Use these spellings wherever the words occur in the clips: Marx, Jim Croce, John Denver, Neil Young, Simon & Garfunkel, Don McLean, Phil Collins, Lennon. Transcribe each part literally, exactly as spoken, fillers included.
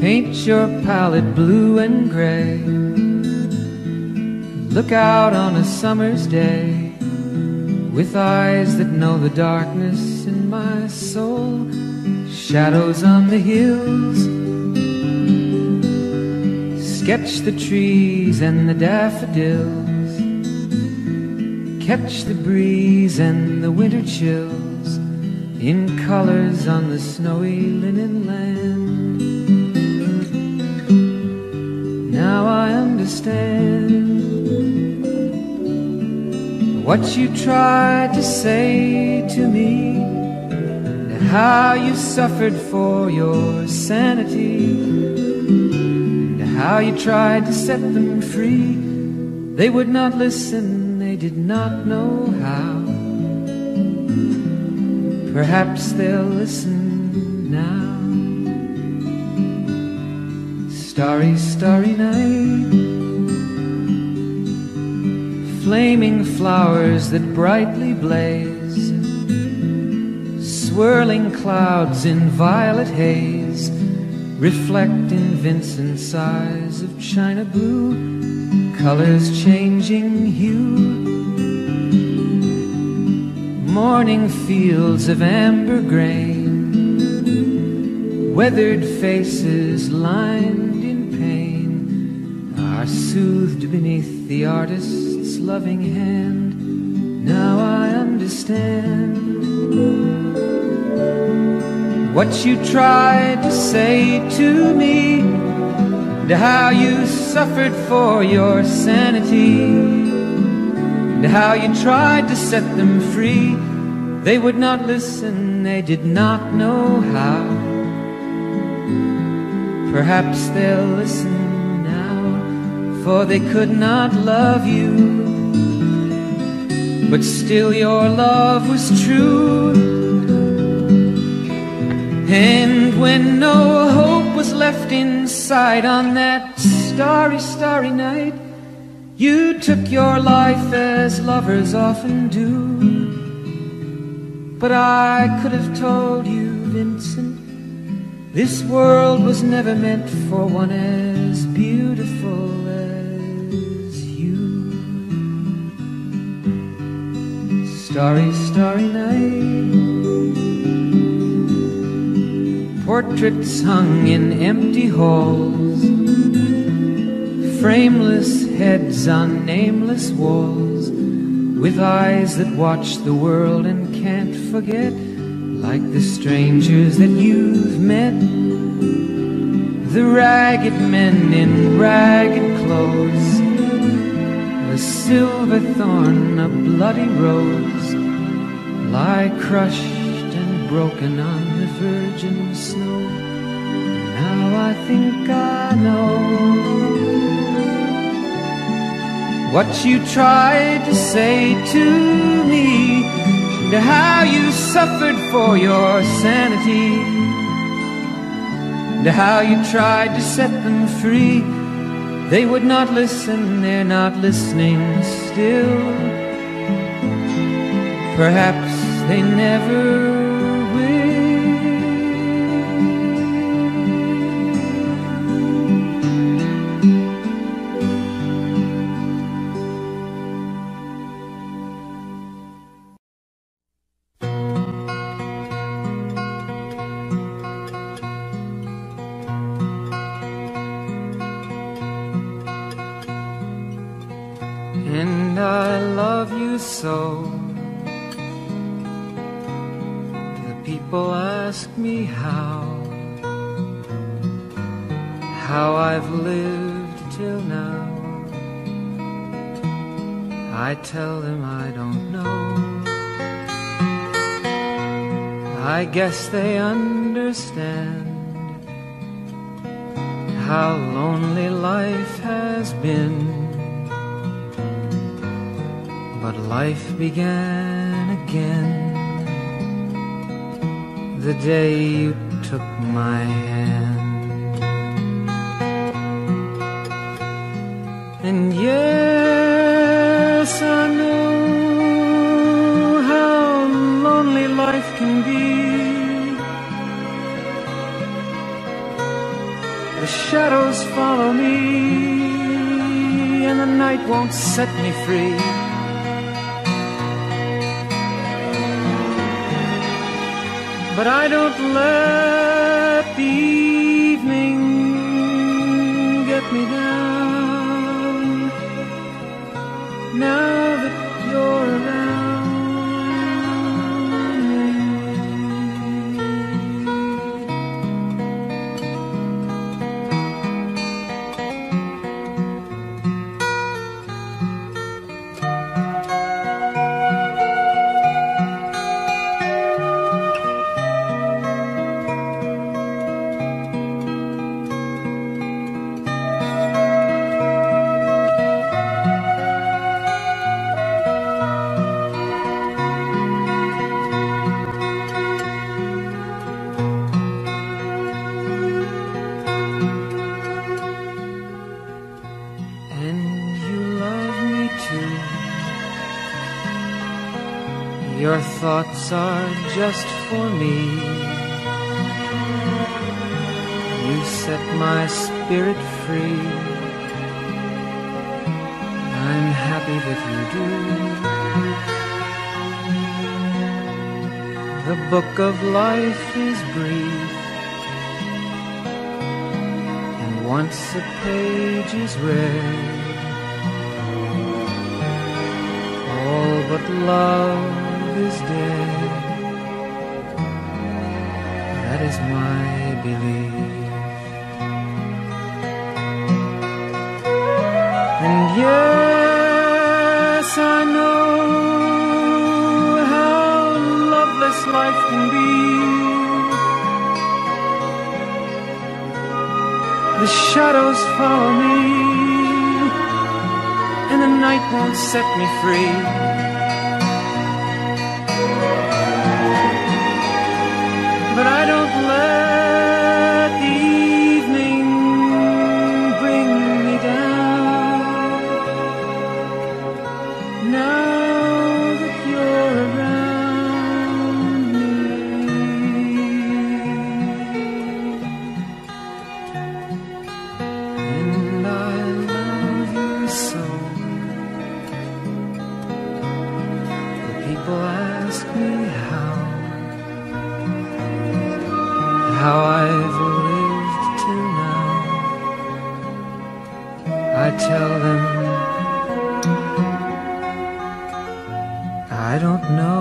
Paint your palette blue and gray. Look out on a summer's day with eyes that know the darkness in my soul. Shadows on the hills. Sketch the trees and the daffodils. Catch the breeze and the winter chills in colors on the snowy linen land. Now I understand what you tried to say to me, and how you suffered for your sanity, and how you tried to set them free. They would not listen, they did not know how. Perhaps they'll listen now. Starry, starry night. Flaming flowers that brightly blaze. Swirling clouds in violet haze reflect in Vincent's eyes of china blue. Colors changing hue. Morning fields of amber grain. Weathered faces lined are soothed beneath the artist's loving hand. Now I understand what you tried to say to me, and how you suffered for your sanity, and how you tried to set them free. They would not listen, they did not know how. Perhaps they'll listen, for they could not love you, but still your love was true. And when no hope was left in sight on that starry, starry night, you took your life as lovers often do. But I could have told you, Vincent, this world was never meant for one as beautiful as starry, starry night. Portraits hung in empty halls, frameless heads on nameless walls, with eyes that watch the world and can't forget, like the strangers that you've met. The ragged men in ragged clothes, a silver thorn, a bloody rose, lie crushed and broken on the virgin snow. Now I think I know what you tried to say to me, and how you suffered for your sanity, and how you tried to set them free. They would not listen, they're not listening still. Perhaps they never guess they understand how lonely life has been. But life began again the day you took my hand. And yes, I know how lonely life can be. The shadows follow me, and the night won't set me free. But I don't let the evening get me down. Now that you're around me. Your thoughts are just for me. You set my spirit free. I'm happy that you do. The book of life is brief, and once a page is read, all but love is dead. That is my belief. And yes, I know how loveless life can be. The shadows follow me, and the night won't set me free. But I don't let the evening bring me down, now that you're around me. And I love you so. People ask me how, how I've lived till now. I tell them I don't know.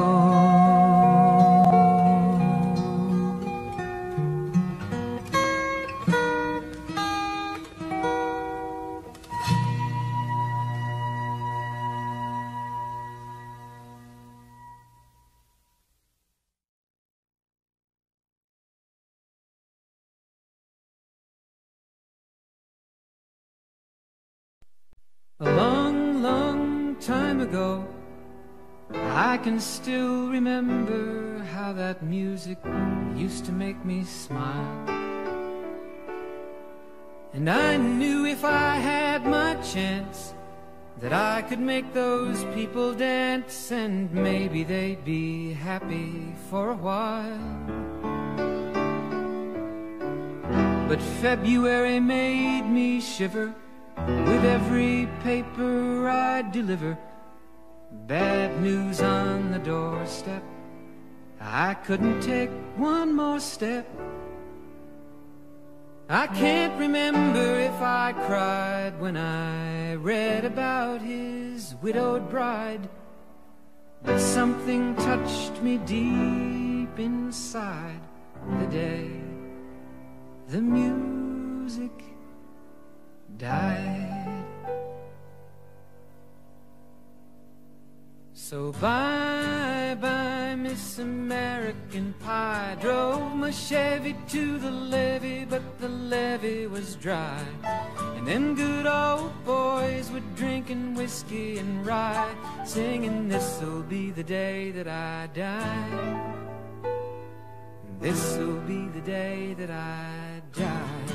A long, long time ago, I can still remember how that music used to make me smile. And I knew if I had my chance that I could make those people dance, and maybe they'd be happy for a while. But February made me shiver with every paper I deliver. Bad news on the doorstep. I couldn't take one more step. I can't remember if I cried when I read about his widowed bride, but something touched me deep inside the day the music died. So bye bye, Miss American Pie. Drove my Chevy to the levee, but the levee was dry, and them good old boys were drinking whiskey and rye, singing this'll be the day that I die. This'll be the day that I die.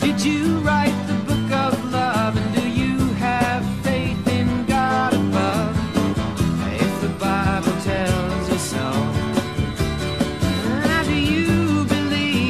Did you write the book of love, and do you have faith in God above, if the Bible tells you so? Now do you believe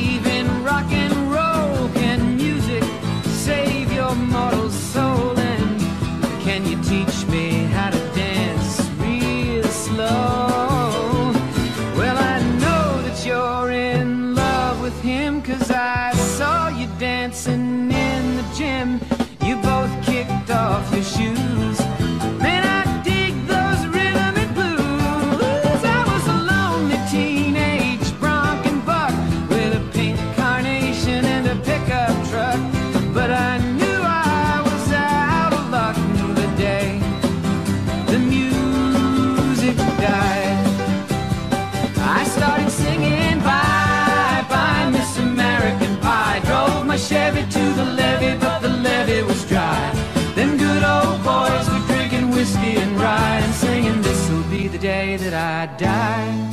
the day that I die.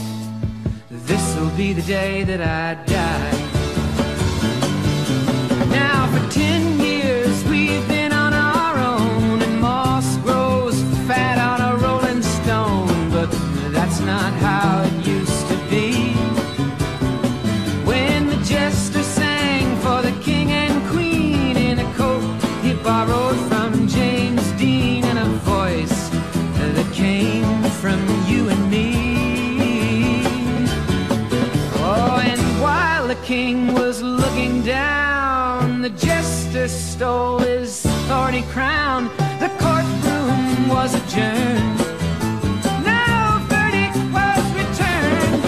This'll be the day that I die. Now for ten years we've been on our own, and moss grows fat on a rolling stone. But that's not how it used to be. When the jester sang for the king and queen in a coat he borrowed from James Dean, and a voice that came from you and me. Oh, and while the king was looking down, the jester stole his thorny crown. The courtroom was adjourned, no verdict was returned.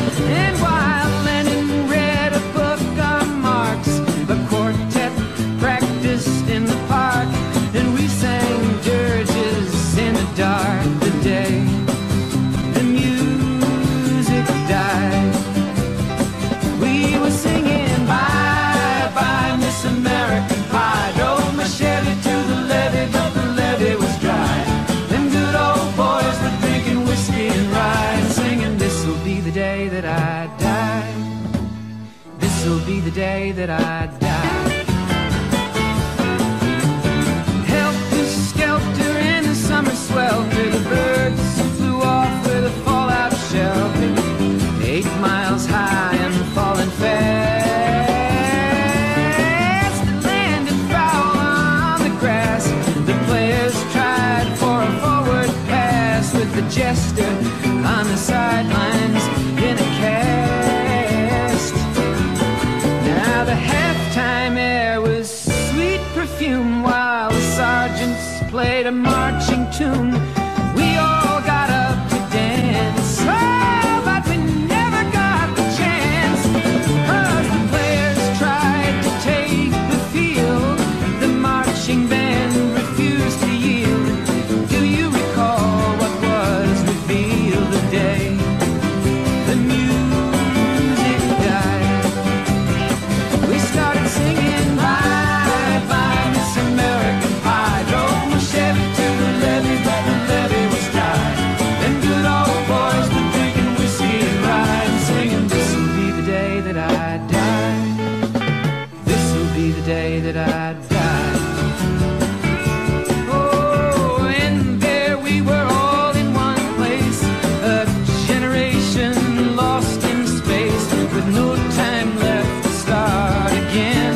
And while Lennon read a book on Marx, the quartet practiced in the park, and we sang dirges in the dark. The day the music died, we were singing bye bye Miss American Pie. Drove my Chevy to the levee, but the levee was dry. Them good old boys were drinking whiskey and rye, and singing this'll be the day that I die. This'll be the day that I die. Helter skelter in the summer swelter, the birds flew off with a fallout shelter, eight miles high and falling fast. It landed foul on the grass. The players tried for a forward pass, with the jester on the sidelines in a cast. Now the halftime air was sweet perfume, while the sergeants played a marching tune. We all got up to dance, oh, but we never got the chance. Cause the players tried to take the field, the marching band refused to yield. Do you recall what was revealed the day the music died? We started singing bye bye Miss American Pie. Drove my Chevy to the levee, but the levee was dry. Them good old boys were drinking whiskey and rye, and singing this'll be the day that I die. This'll be the day that I die. Oh, and there we were all in one place, a generation lost in space, with no time left to start again.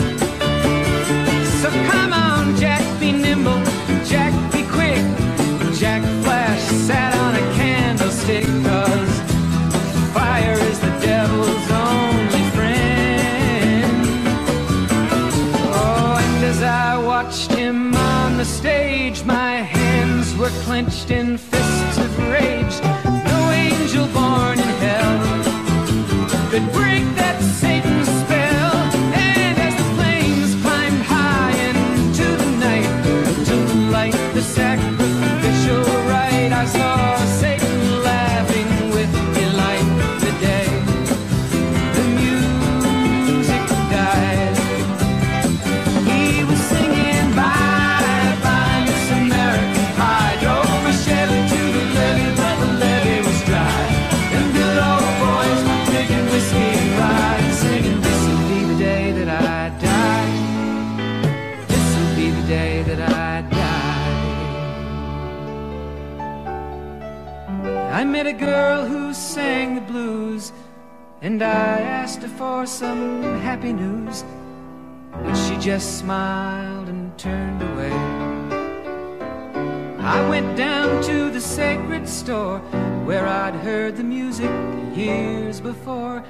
So come on, Jack, be nimble, Jack, be quick. Jack Flash sat on a candlestick, cause fire is the devil's only friend. Oh, and as I watched him on the stage, my hands were clenched in fists of rage. No angel born in hell could break that Satan's spell. And as the flames climbed high into the night, to light the sacrificial rite, I saw Satan laughing with delight. The day the music died, he was singing bye bye Miss American Pie. Drove my Chevy to the levee, but the levee was dry. Them good old boys were drinking whiskey and rye, and singing this'll be the day that I die. This'll be the day that I die. I met a girl who sang the blues, and I asked her for some happy news, but she just smiled and turned away. I went down to the sacred store where I'd heard the music years before,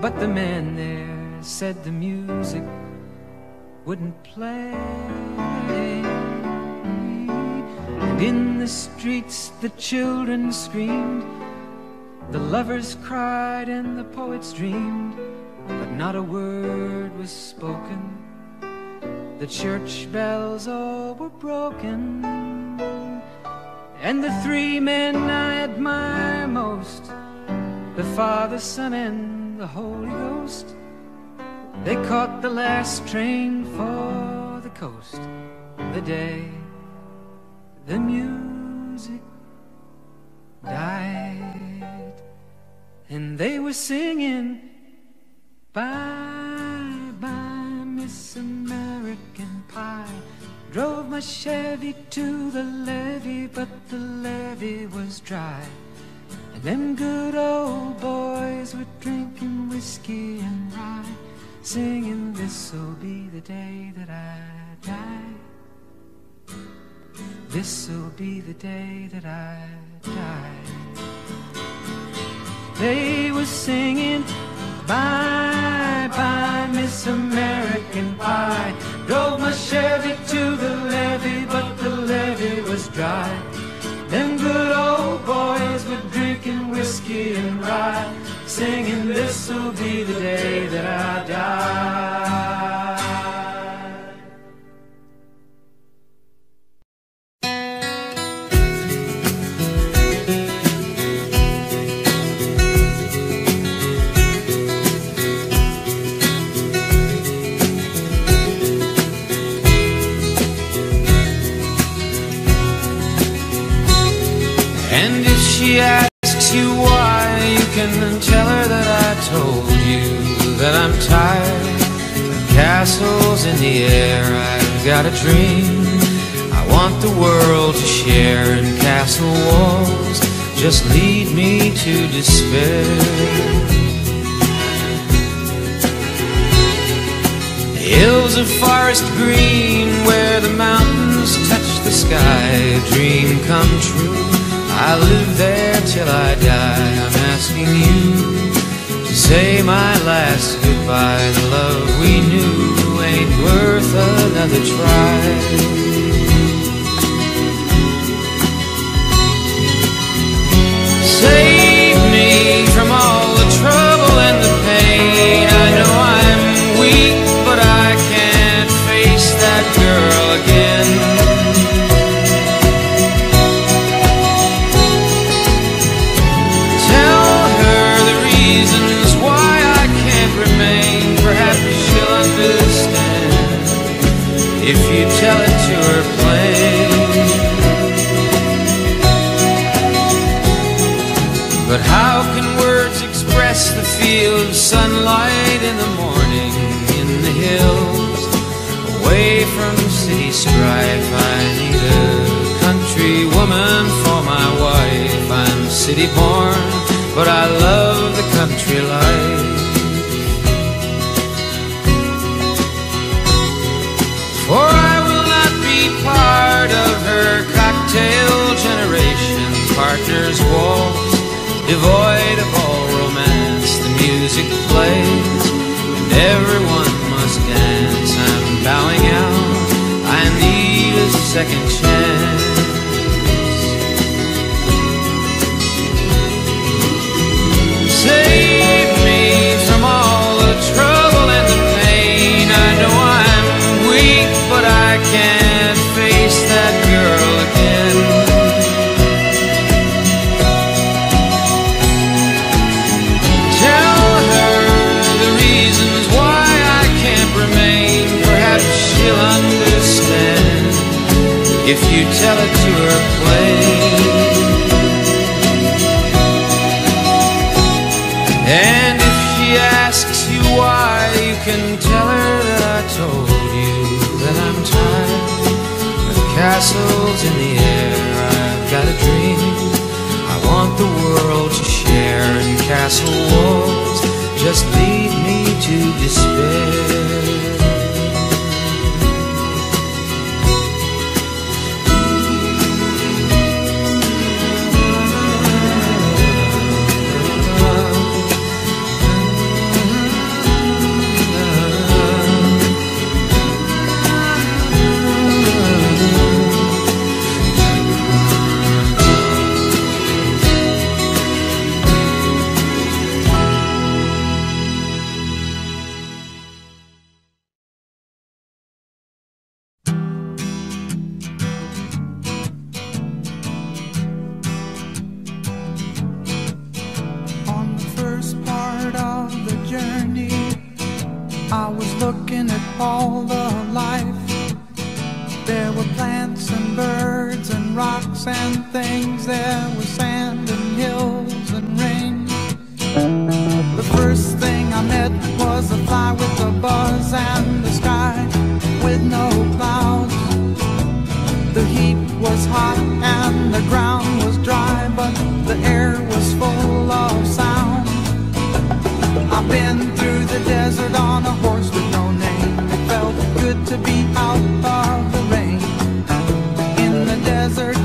but the man there said the music wouldn't play. And in the streets the children screamed, the lovers cried, and the poets dreamed, but not a word was spoken. The church bells all were broken, and the three men I admire most, the Father, Son, and the Holy Ghost, they caught the last train for the coast the day the music died. and they were singing, bye, bye, Miss American Pie. Drove my Chevy to the levee, but the levee was dry. And them good old boys were drinking whiskey and rye, singing, this'll be the day that I die. This'll be the day that I die. They were singing, bye, bye, Miss American Pie. Drove my Chevy to the levee, but the levee was dry. Them good old boys were drinking whiskey and rye, singing, this'll be the day that I die. She asks you why, you can tell her that I told you that I'm tired of castles in the air. I've got a dream I want the world to share, and castle walls just lead me to despair. Hills of forest green where the mountains touch the sky, a dream come true. I'll live there till I die. I'm asking you to say my last goodbye. The love we knew ain't worth another try. Save me from all the trouble and the pain. I know I'm weak, but I can't face that girl again. If you tell it to her plain, but how can words express the feel of sunlight in the morning in the hills, away from city strife? I need a country woman for my wife. I'm city born, but I love the country life. For I will not be part of her cocktail generation, partners waltz, devoid of all romance. The music plays and everyone must dance. I'm bowing out, I need a second chance. Save me from all the trouble and the pain. I know I'm weak, but I can't face that girl again. Tell her the reasons why I can't remain. Perhaps she'll understand if you tell it to her plain. And if she asks you why, you can tell her that I told her castles in the air. I've got a dream I want the world to share, and castle walls just lead me to despair. And things, there were sand and hills and rain. air was full of sound. I've been through the desert on a horse with no name. It felt good to be out of the rain. In the desert,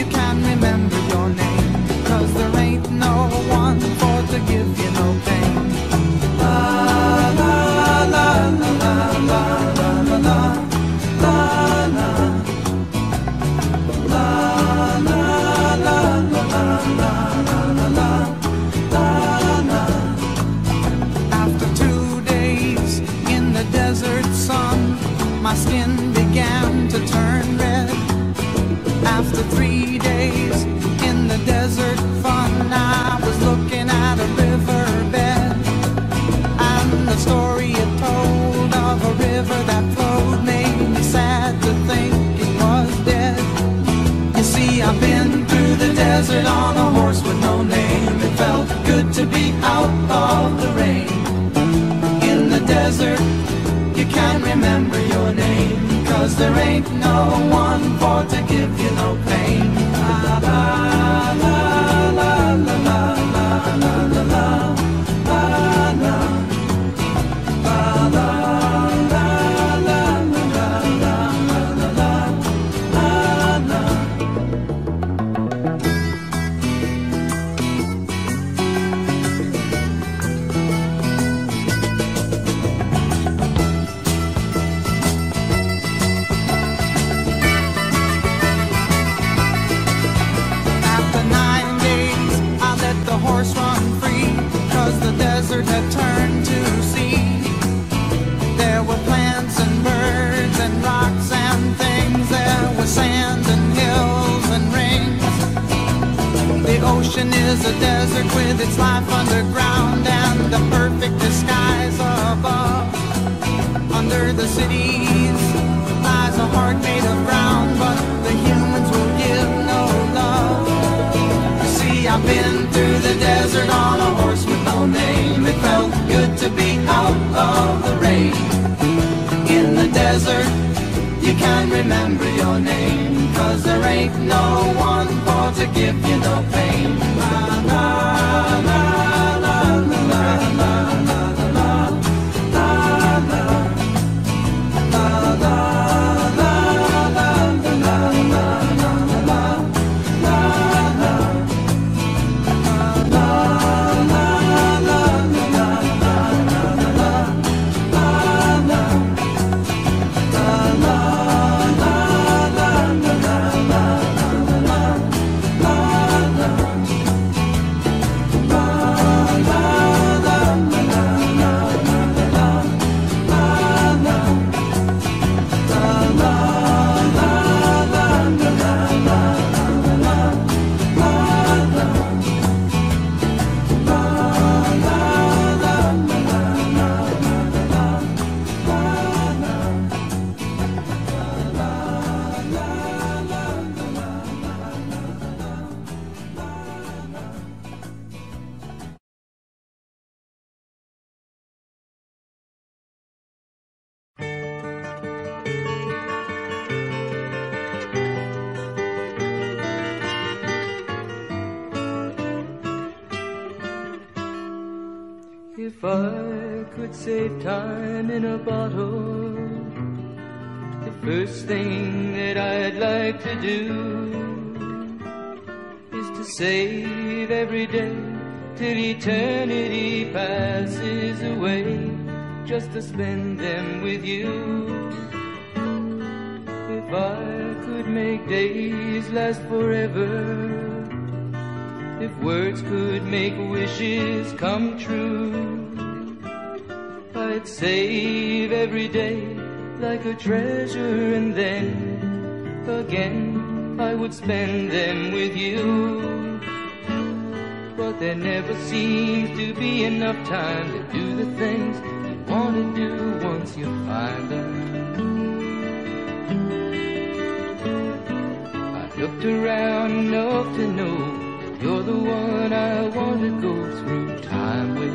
you can remember your name, 'cause there ain't no one for to give you no pain. La la la la la la la la la la la la la la la la la. After two days in the desert sun, my skin began to turn red. After three days in the desert fun, I was looking at a riverbed, and the story it told of a river that flowed made me sad to think it was dead. You see, I've been through the desert on a horse with no name. It felt good to be out of the rain. In the desert, you can't remember your name, 'cause there ain't no one for to give you no pain. La la la la la la la la la la la la la la la la la la la la. After nine days, I let the horse run free, 'cause the desert had turned to sea. There were plants and birds and rocks and things. There were sands and hills and rings. The ocean is a desert with its life underground and the perfect disguise above. Under the cities lies a heart made of ground, but the humans will give no love. You see, I've been through the desert on a horse with no name. It felt good to be out of the rain. In the desert, you can't remember your name, 'cause there ain't no one for to give you no pain. La la la la la la la la la la la la la la la la la la la la la la. If I could save time in a bottle, the first thing that I'd like to do is to save every day till eternity passes away, just to spend them with you. If I could make days last forever, if words could make wishes come true, I'd save every day like a treasure, and then again I would spend them with you. But there never seems to be enough time to do the things you want to do once you find them. I've looked around enough to know you're the one I want to go through time with.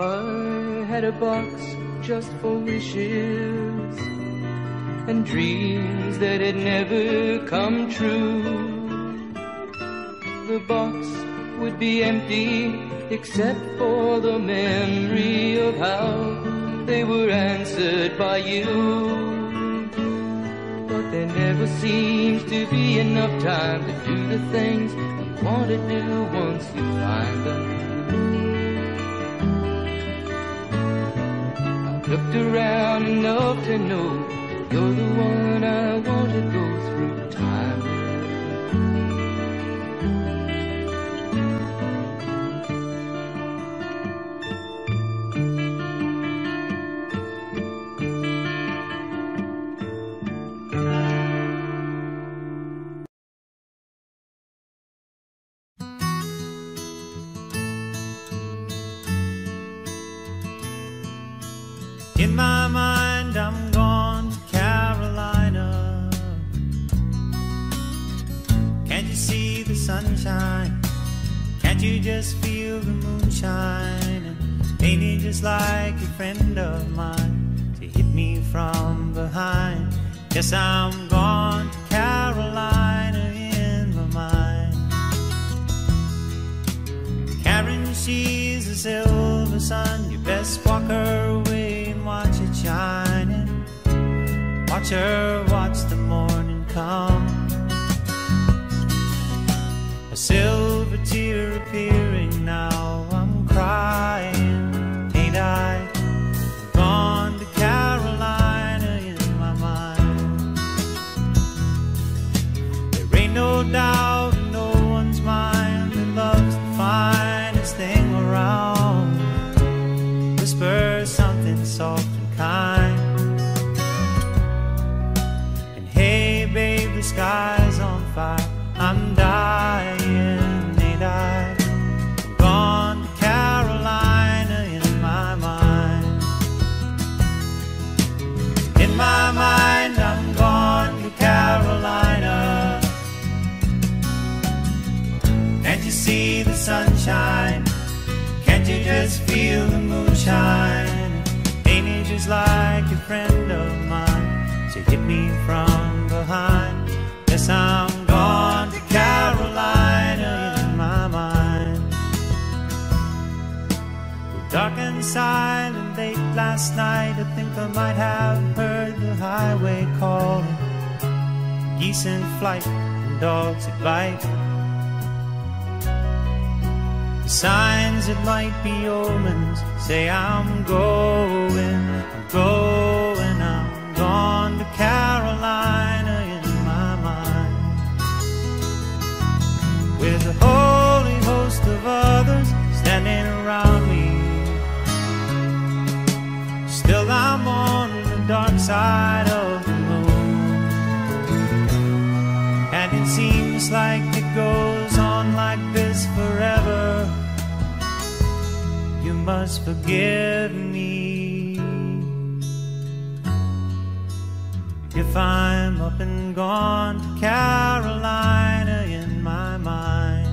I had a box just for wishes and dreams that had never come true. The box would be empty except for the memory of how they were answered by you. But there never seems to be enough time to do the things you want to do once you find them. I've looked around enough to know you're the one I want to go through time. In my mind, I'm gone to Carolina. Can't you see the sunshine? Can't you just feel the moonshine? Maybe just like a friend of mine to hit me from behind. Yes, I'm gone to Carolina in my mind. Karen, she's a silver sun. You best walk her away. Watch it shining, watch her, watch the morning come. A silver tear appearing now, I'm crying, ain't I? I'm gone to Carolina in my mind. There ain't no doubt in no one's mind that love's the finest thing around. Whisper something soft and kind. And hey, babe, the sky's on fire. I'm dying, ain't I? I'm gone to Carolina in my mind. In my mind, I'm gone to Carolina. Can't you see the sunshine? Can't you just feel the moonshine? She's like a friend of mine, she hit me from behind. Yes, I'm gone to Carolina in my mind. The dark and silent late last night, I think I might have heard the highway calling. Geese in flight and dogs at light. The signs that might be omens say I'm going. Going, I'm gone to Carolina in my mind. With a holy host of others standing around me, still I'm on the dark side of the moon. And it seems like it goes on like this forever. You must forgive me if I'm up and gone to Carolina in my mind.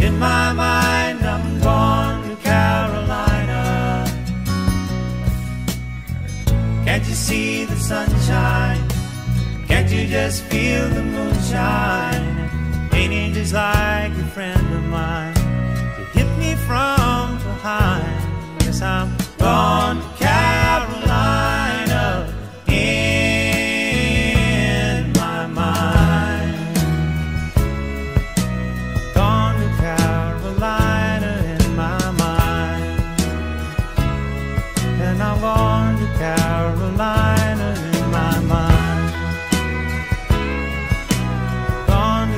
In my mind, I'm gone to Carolina. Can't you see the sunshine? Can't you just feel the moonshine? Ain't just like a friend of mine, you hit me from behind. Yes, I'm gone to Carolina. Carolina in my mind. Gone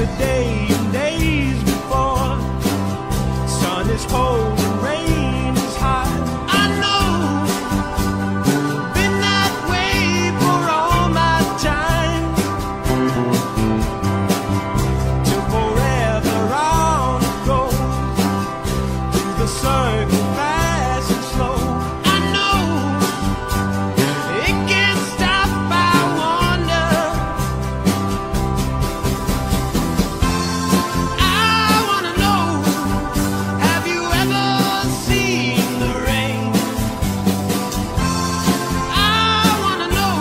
yesterday and days before. Sun is cold and rain is hot. I know been that way for all my time. Till forever on the go, through the circle fast and slow. I know it can't stop, I wonder. I wanna know, have you ever seen the rain? I wanna know,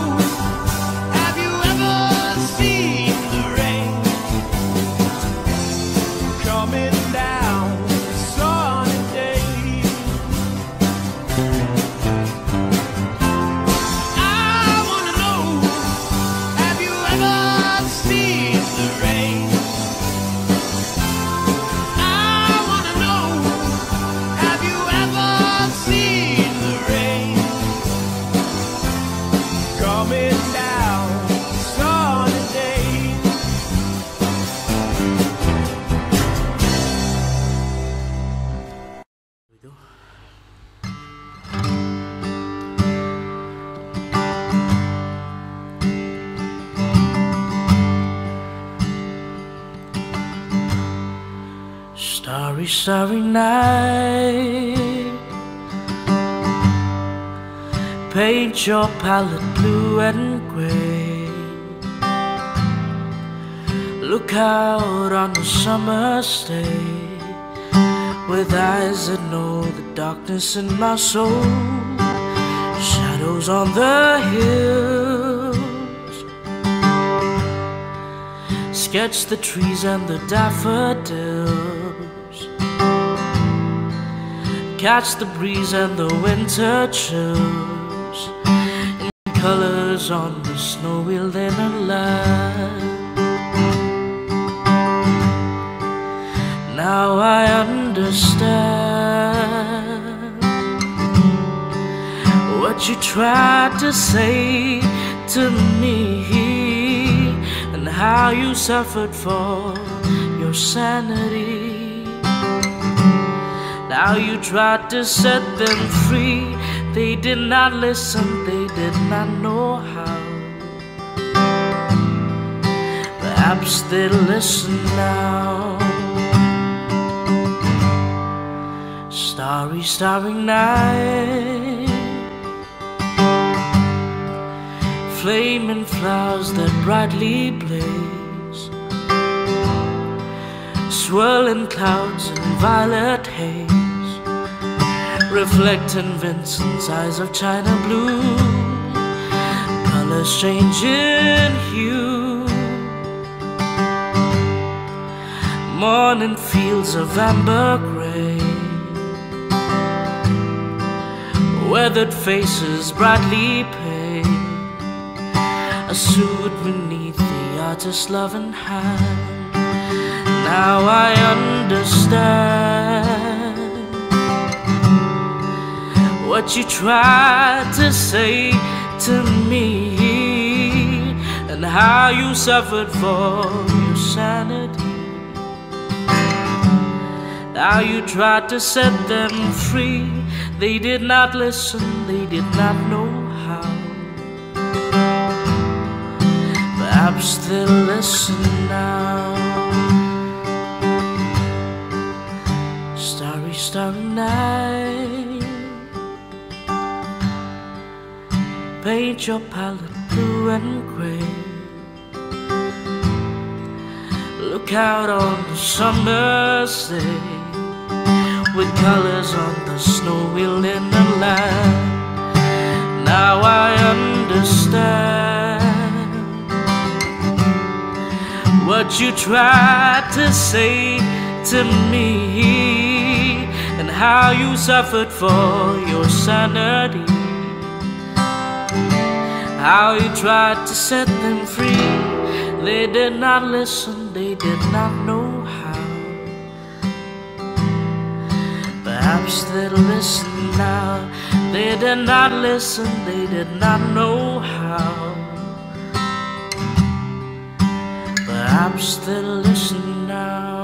have you ever seen the rain? Coming down a sunny day. I wanna know, have you ever seen the rain? I wanna know, have you ever seen the rain? Coming down a sunny day. Starry, starry night, paint your palette blue and gray. Look out on the summer's day, with eyes that know the darkness in my soul. Shadows on the hills, sketch the trees and the daffodils. Catch the breeze and the winter chills, in colors on the snow we'll then align. Now I understand what you tried to say to me, and how you suffered for your sanity. Now you tried to set them free. They did not listen, they did not know how. Perhaps they listen now. Starry, starry night, flaming flowers that brightly blaze, swirling clouds in violet haze, reflecting Vincent's eyes of china blue. Colors change in hue. Morning fields of amber gray, weathered faces brightly pale, a suit beneath the artist's loving hand. Now I understand what you tried to say to me, and how you suffered for your sanity. Now you tried to set them free. They did not listen, they did not know how. Perhaps they'll listen now. Starry, starry night, paint your palette blue and gray. Look out on the summer's day, with colors on the snow we'll in the land. Now I understand what you tried to say to me, and how you suffered for your sanity. How you tried to set them free. They did not listen, they did not know how. Perhaps they'll listen now. They did not listen, they did not know how. Perhaps I'm still listening now.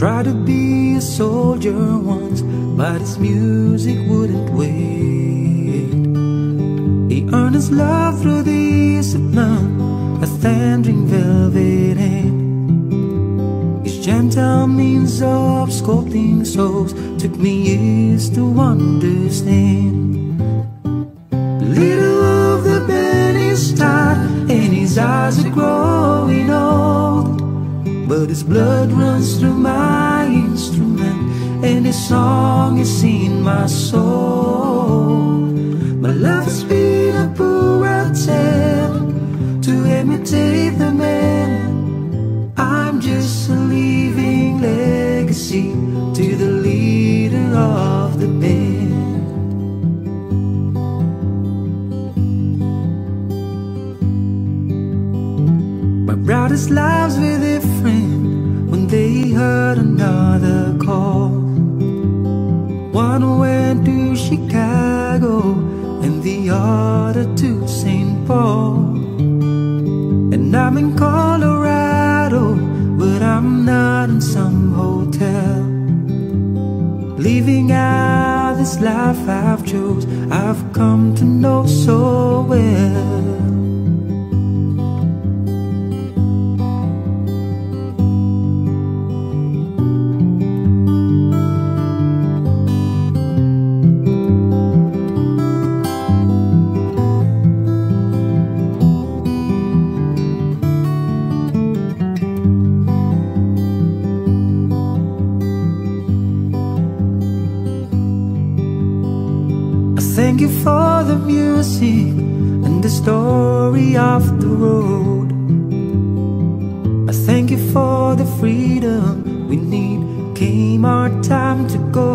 Tried to be a soldier once, but his music wouldn't wait. He earned his love through the years of none, a thundering velvet hand. His gentle means of sculpting souls took me years to understand. Little of the band is tired, and his eyes are growing old, but his blood runs through my instrument, and his song is in my soul. My love has been a poor attempt to imitate the man. I'm just a living legacy to the leader of the band. Brightest lives with a friend when they heard another call. One went to Chicago and the other to Saint Paul. And I'm in Colorado, but I'm not in some hotel. Living out this life I've chose, I've come to know so well. Thank you for the music and the story of the road. I thank you for the freedom we need, came our time to go.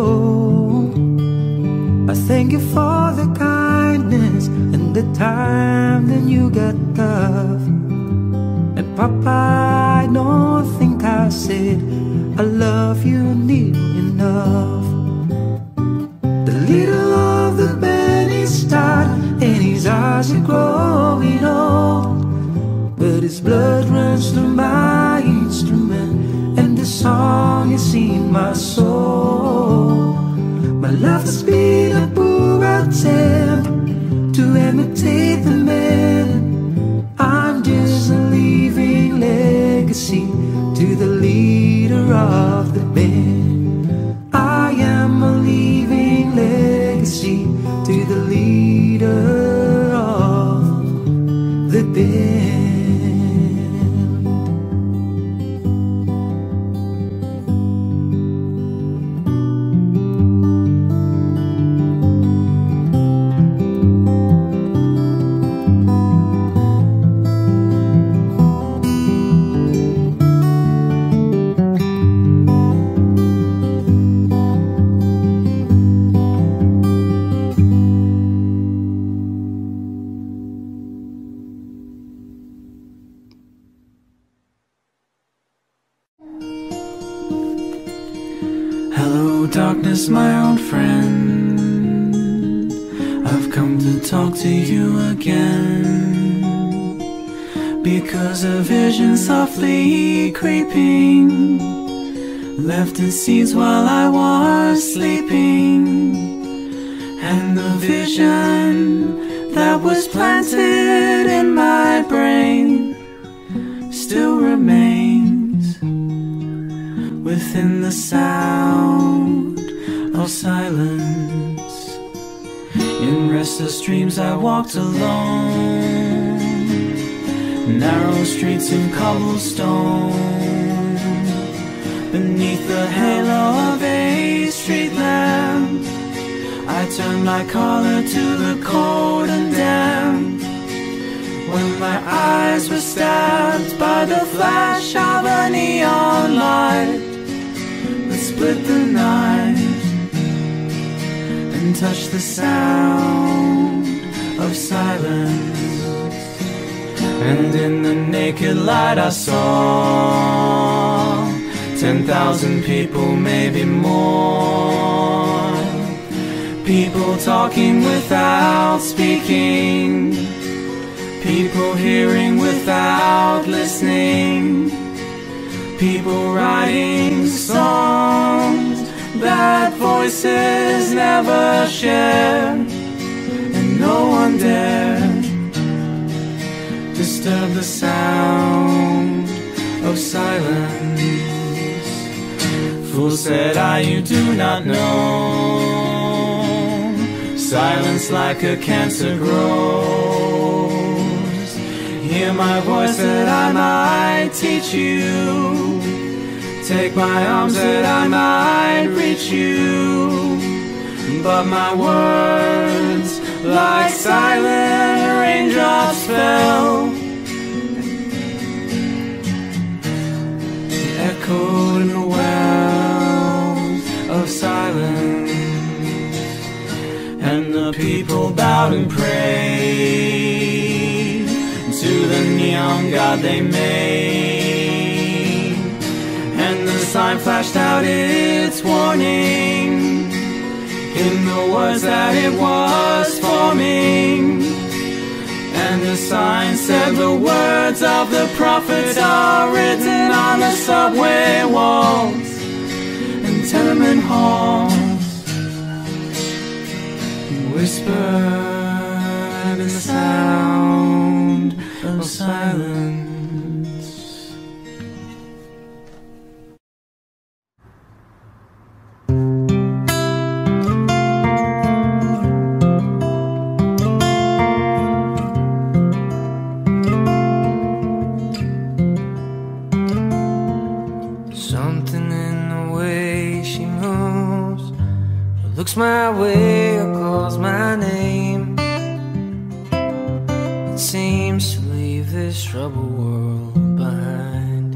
I thank you for the kindness and the time that you got tough. And Papa, I don't think I said I love you near enough. The little of the band, and his eyes are growing old, but his blood runs through my instrument, and the song is in my soul. My love has been a poor attempt to imitate the man. I'm just a living legacy to the leader of the band. I am a living legacy to the leader of the band. Darkness, my old friend, I've come to talk to you again, because a vision softly creeping left its seeds while I was sleeping. And the vision that was planted in my brain still remains within the sound of silence. In restless dreams I walked alone, narrow streets in cobblestone, beneath the halo of a street lamp. I turned my collar to the cold and damp, when my eyes were stabbed by the flash of a neon light that split the night and touch the sound of silence. And in the naked light I saw ten thousand people, maybe more, people talking without speaking, people hearing without listening, people writing songs voices never shared, and no one dared disturb the sound of silence. Fool said I, you do not know, silence like a cancer grows. Hear my voice that I might teach you, take my arms that I might reach you, but my words like silent raindrops fell, echoed in the wells of silence. And the people bowed and prayed to the neon god they made, and the sign flashed out its warning in the words that it was forming. And the sign said the words of the prophets are written on the subway walls and tenement halls, and whispered in the sound of silence. My way or calls my name, it seems to leave this troubled world behind.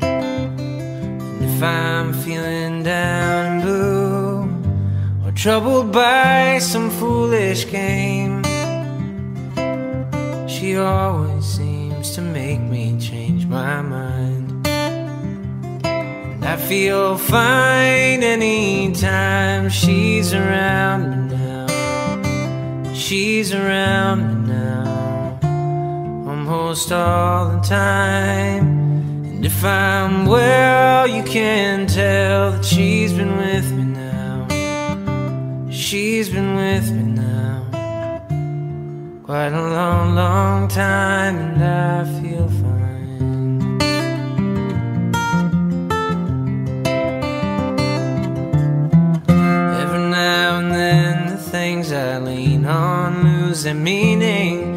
And if I'm feeling down and blue, or troubled by some foolish game, she always seems to make me change my mind. I feel fine anytime she's around me now. She's around me now, almost all the time. And if I'm well, you can tell that she's been with me now. She's been with me now, quite a long, long time, and I feel fine. I lean on, lose their meaning,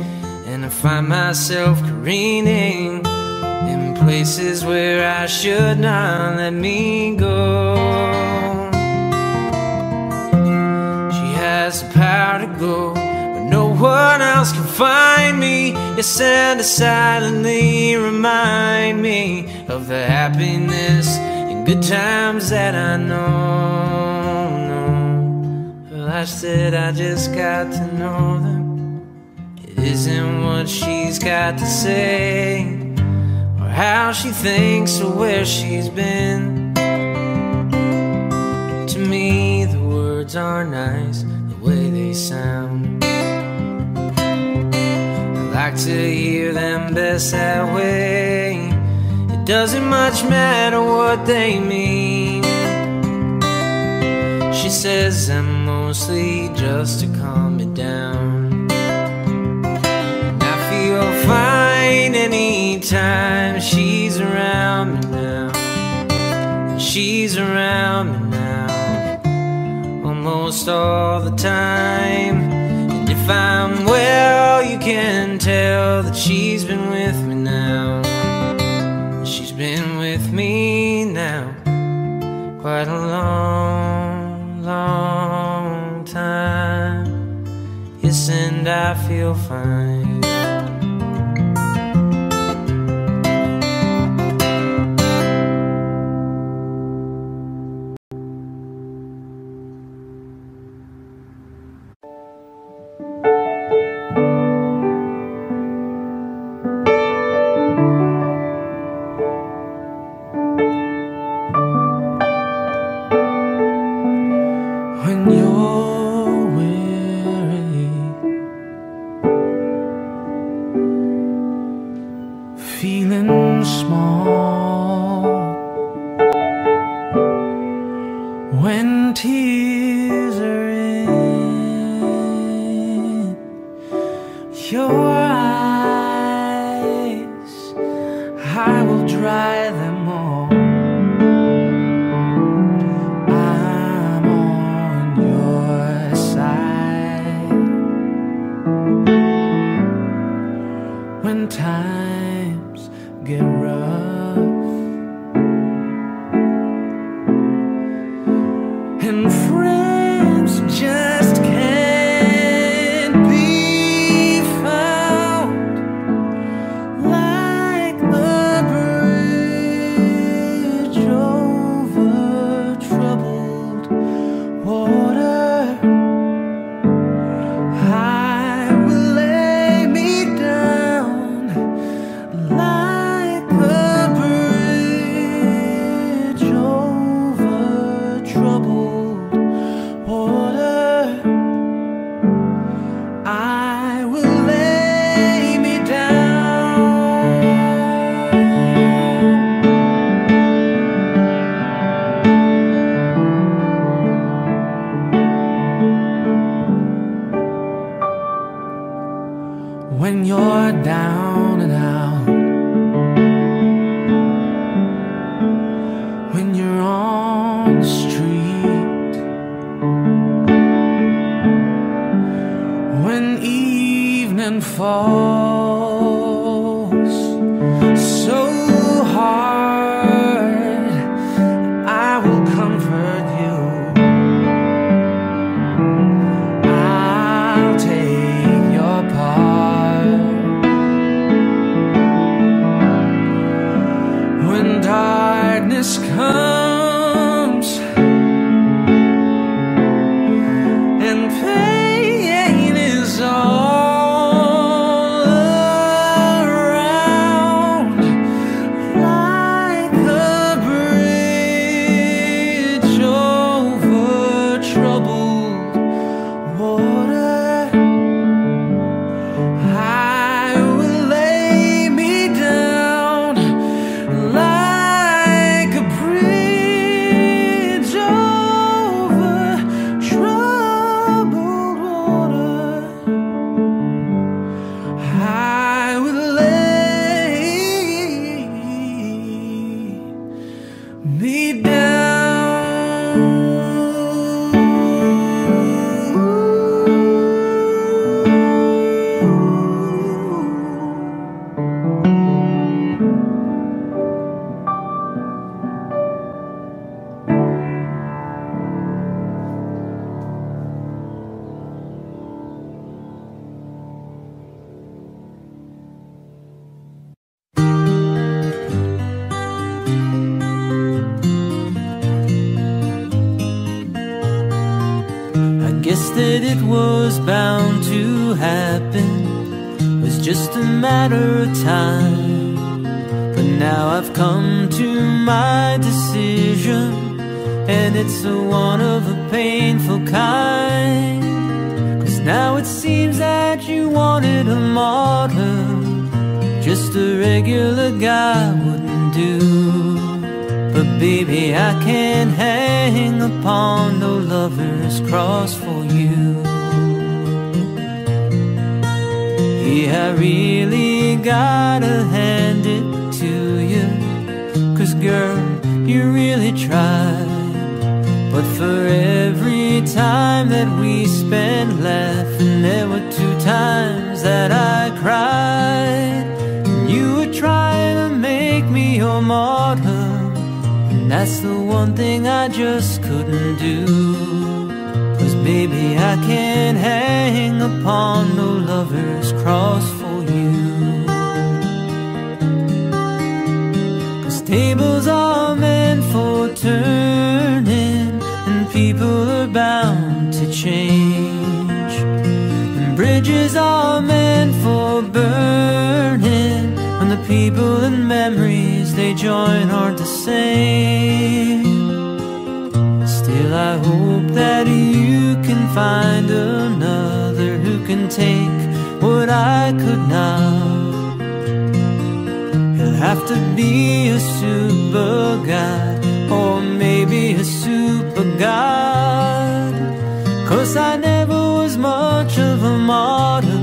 and I find myself careening in places where I should not. Let me go. She has the power to go, but no one else can find me. Yes, and to silently remind me of the happiness and good times that I know. I said I just got to know them. It isn't what she's got to say, or how she thinks, or where she's been. To me the words are nice, the way they sound. I like to hear them best that way. It doesn't much matter what they mean. She says them mostly just to calm me down. And I feel fine anytime she's around me now. She's around me now, almost all the time. And if I'm well, you can tell that she's been with me now. She's been with me now, quite a long, long time. Yes, and I feel fine. your eyes, I will dry them all. I'm on your side. When times get rough and friends just can't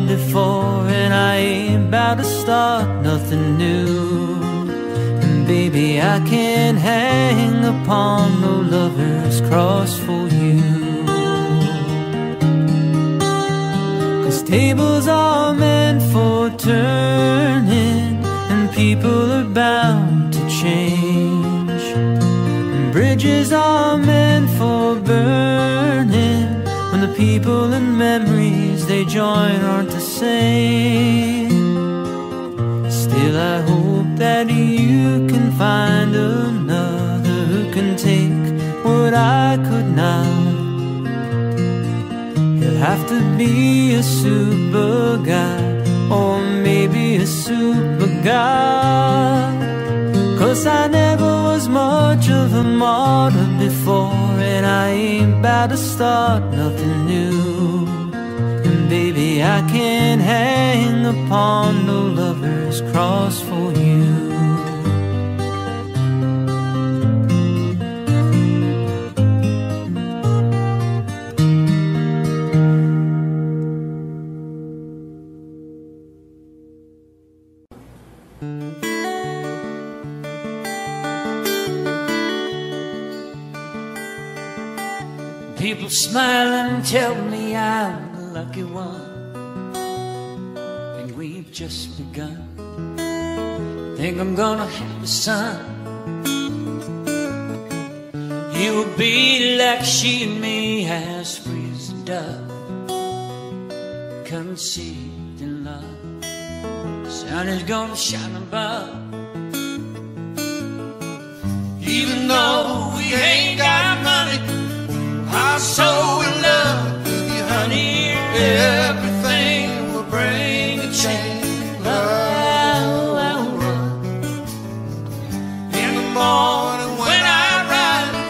before only I can hang upon the lover's cross for you. 'Cause tables are meant for turning, and people are bound to change, and bridges are meant for burning, when the people and memories they join aren't the same. Still I hope that you can find another who can take what I could not. He'll have to be a super guy, or maybe a super god. 'Cause I never was much of a martyr before, and I ain't about to start nothing new. And baby, I can't hang upon no lover's cross for you. People smile and tell me I'm the lucky one, and we've just begun. Think I'm gonna have a son. He will be like she and me, as free as a dove, conceived in love. Sun is gonna shine above, even though we ain't got money. Our soul in love with you, honey. Everything will bring a change. Love will run. In the morning when I rise,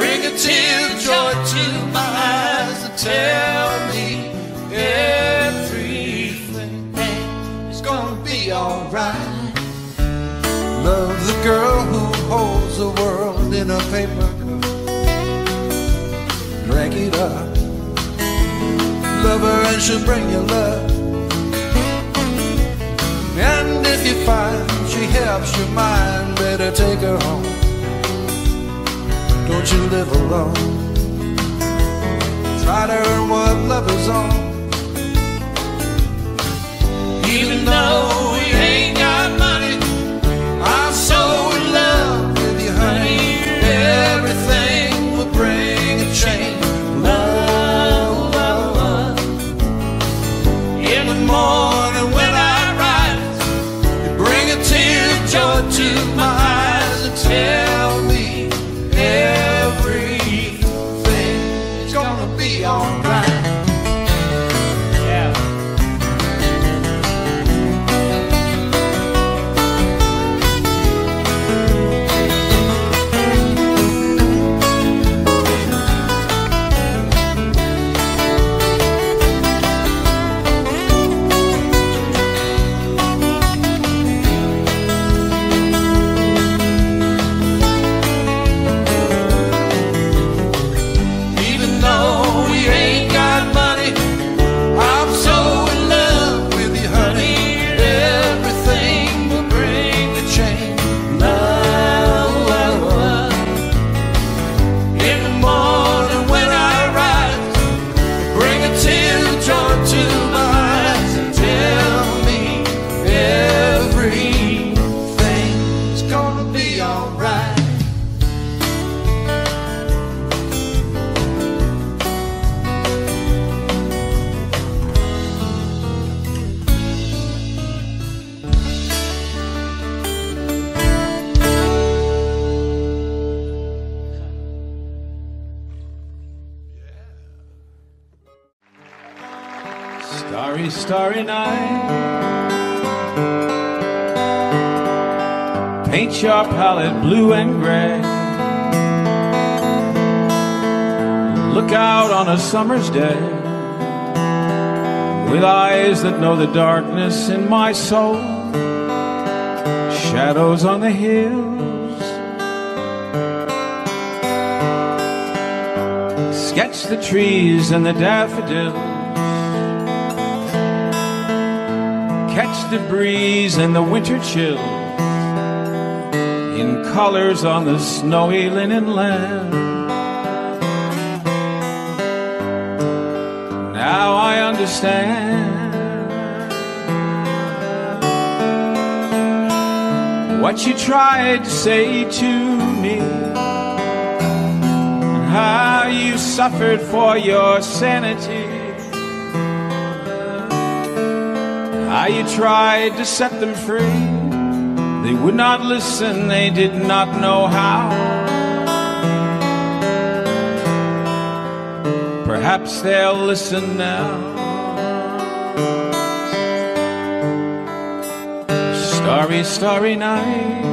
bring a tear of joy to my eyes and tell me everything is gonna be alright. Love the girl who holds the world in her paper. Drag it up, love her and she'll bring you love. And if you find she helps your mind, better take her home. Don't you live alone. Try to earn what love is on. Even though we ain't got money, I'm so in love with you, honey. Everything will bring a change. Morning when I rise, you bring a tear of joy to my eyes and tell me everything's gonna be alright. Starry night, paint your palette blue and gray. Look out on a summer's day, with eyes that know the darkness in my soul. Shadows on the hills, sketch the trees and the daffodils. Catch the breeze and the winter chill in colors on the snowy linen land. Now I understand what you tried to say to me, and how you suffered for your sanity, how you tried to set them free. They would not listen, they did not know how. Perhaps they'll listen now. Starry, starry night,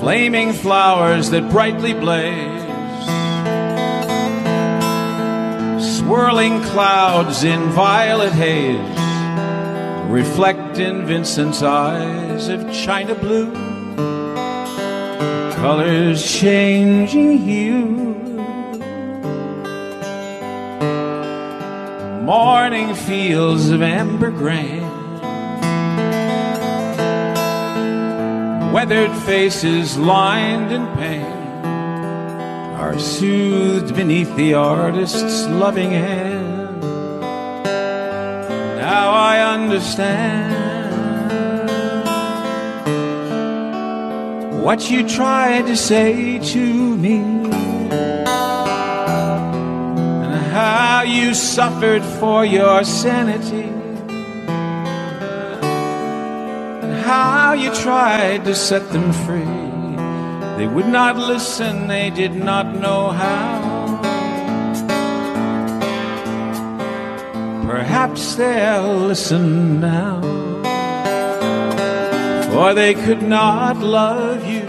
flaming flowers that brightly blaze, swirling clouds in violet haze, reflect in Vincent's eyes of china blue, colors changing hue. Morning fields of amber grain, weathered faces lined in pain, are soothed beneath the artist's loving hand. Now I understand what you tried to say to me, and how you suffered for your sanity, and how you tried to set them free. They would not listen, they did not know how. Perhaps they'll listen now, for they could not love you.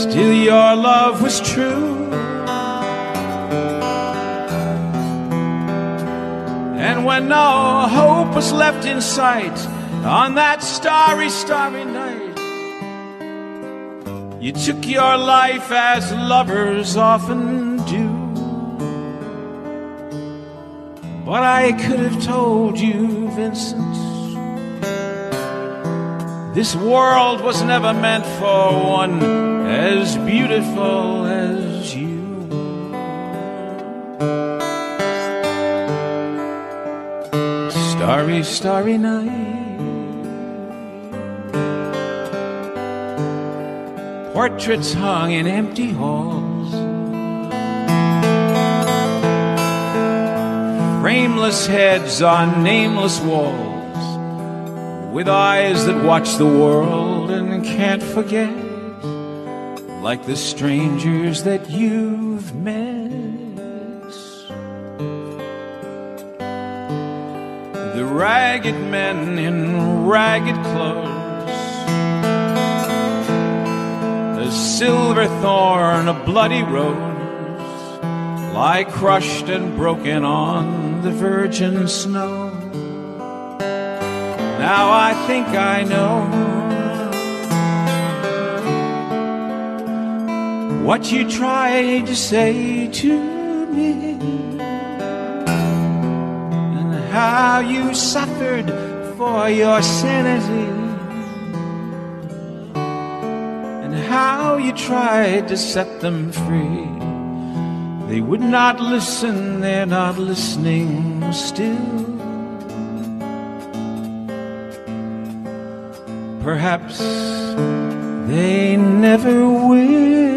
Still your love was true, and when no hope was left in sight, on that starry, starry night, you took your life as lovers often do. But I could have told you, Vincent, this world was never meant for one as beautiful as you. Starry, starry night, portraits hung in empty halls, frameless heads on nameless walls, with eyes that watch the world and can't forget, like the strangers that you've met. The ragged men in ragged clothes, the silver thorn, a bloody rose, lie crushed and broken on the virgin snow. Now I think I know what you tried to say to me, and how you suffered for your sanity, and how you tried to set them free. They would not listen, they're not listening still. Perhaps they never will.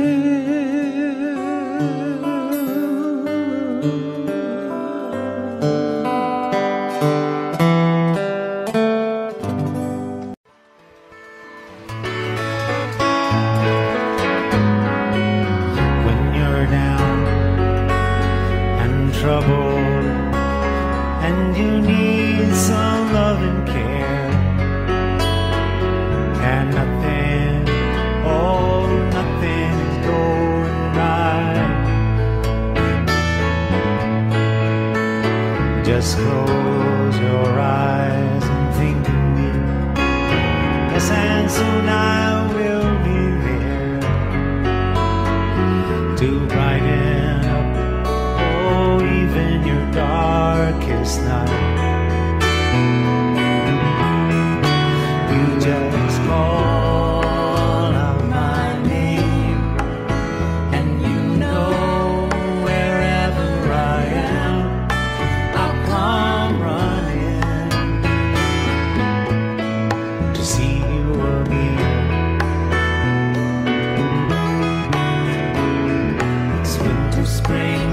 Darkest night.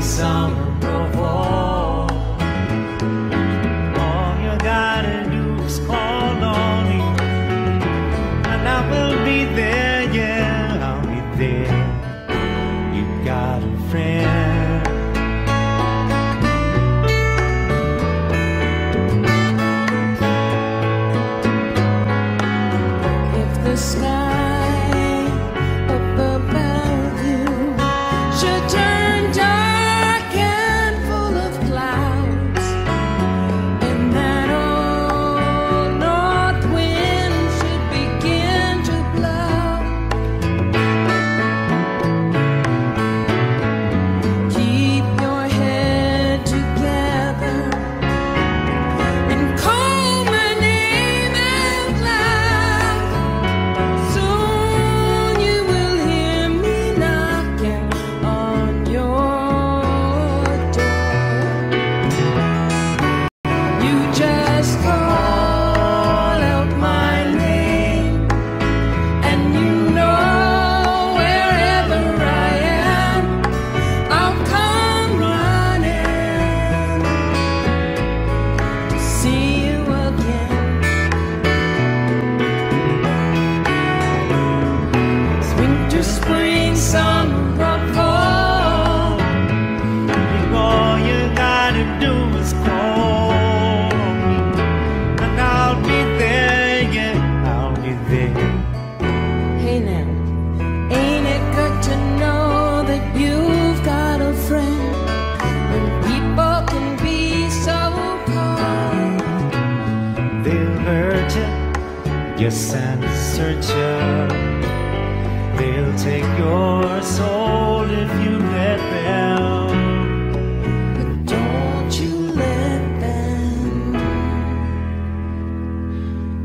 summer of all. All you gotta do is call on me, and I will be there, yeah, I'll be there. You've got a friend. Yes, and search up. They'll take your soul if you let them. But don't you let them.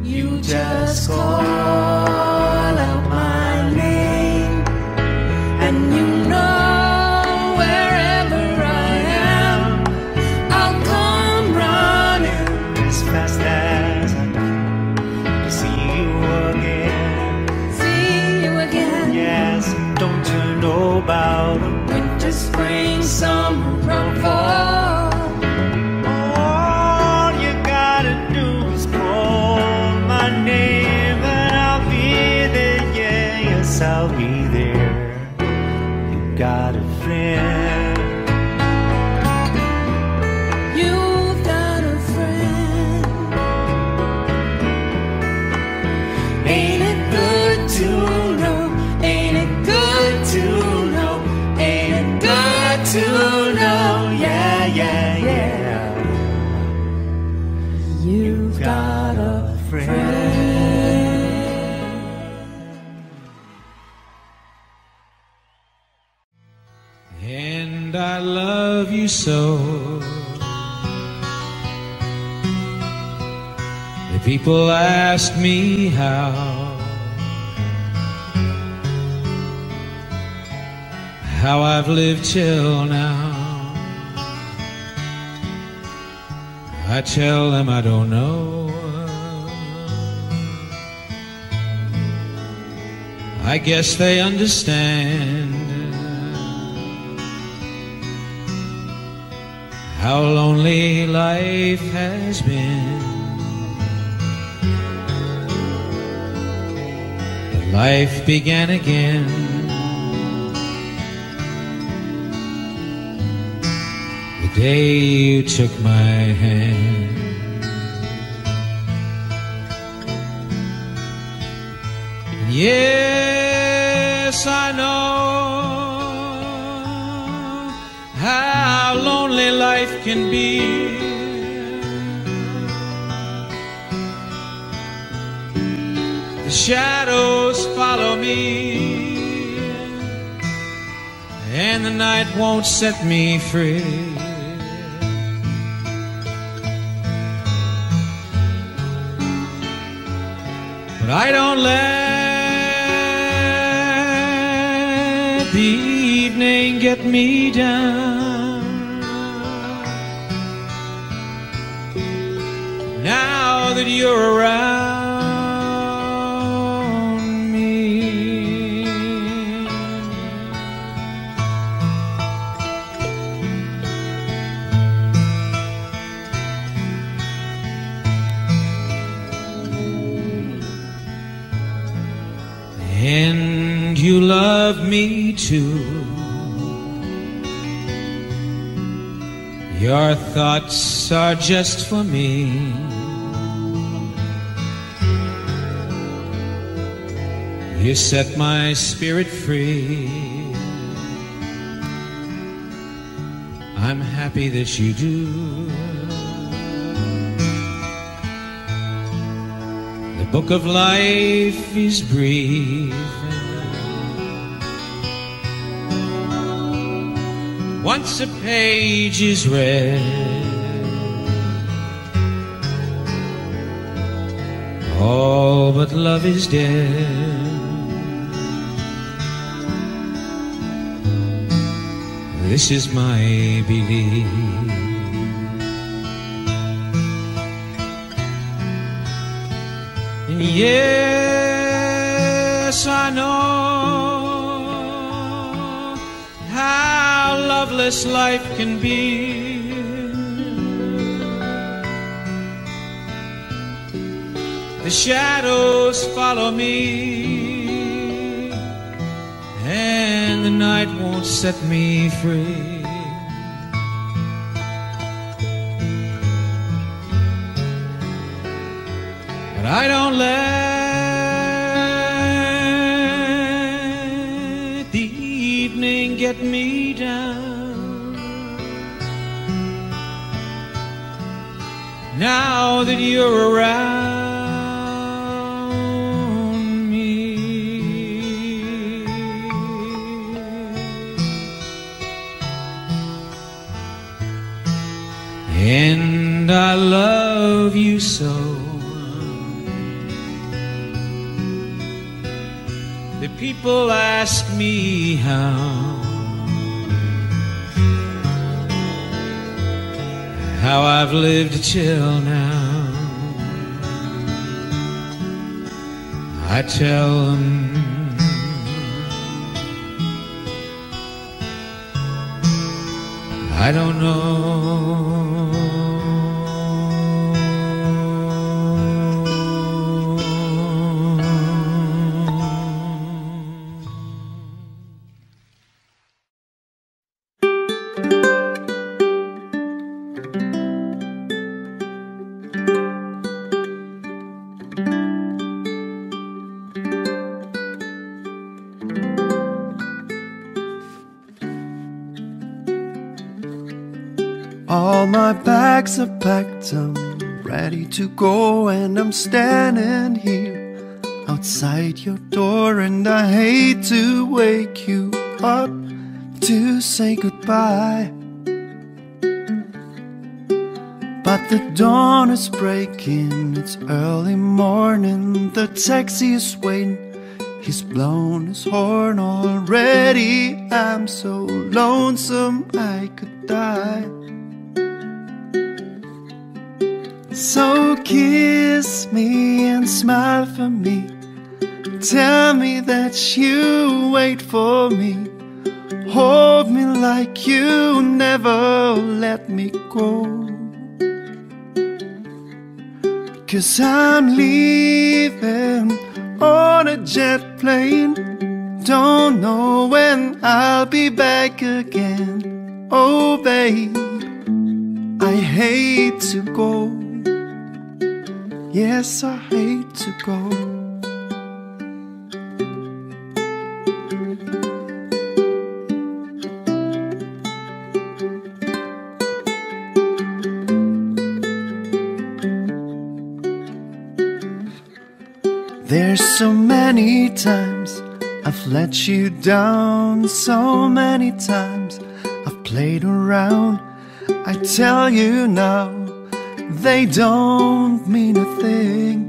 You just call. About winter, spring, summer, or fall. All you gotta do is call my name, and I'll be there, yeah, yes, I'll be there. You got a friend. You've got a friend. Ain't it good to? To know, yeah, yeah, yeah. You've got a friend. And I love you so. The people ask me how, how I've lived till now. I tell them I don't know. I guess they understand how lonely life has been. But life began again. The day you took my hand, yes, I know how lonely life can be. The shadows follow me, and the night won't set me free. I don't let the evening get me down. Now that you're around me, And you love me too. Your thoughts are just for me. You set my spirit free. I'm happy that you do. The book of life is brief. Once a page is read, all but love is dead. This is my belief. Yes, I know how loveless life can be. The shadows follow me, and the night won't set me free. But I don't let the evening get me down. Now that you're around, and I love you so. The people ask me how. How I've lived till now. I tell them I don't know. Are packed, I'm ready to go, and I'm standing here outside your door, and I hate to wake you up to say goodbye, but the dawn is breaking, it's early morning, the taxi is waiting, he's blown his horn already, I'm so lonesome I could die. So kiss me and smile for me, tell me that you wait for me, hold me like you never let me go, 'cause I'm leaving on a jet plane, don't know when I'll be back again. Oh babe, I hate to go. Yes, I hate to go. There's so many times I've let you down, so many times I've played around. I tell you now, they don't mean a thing.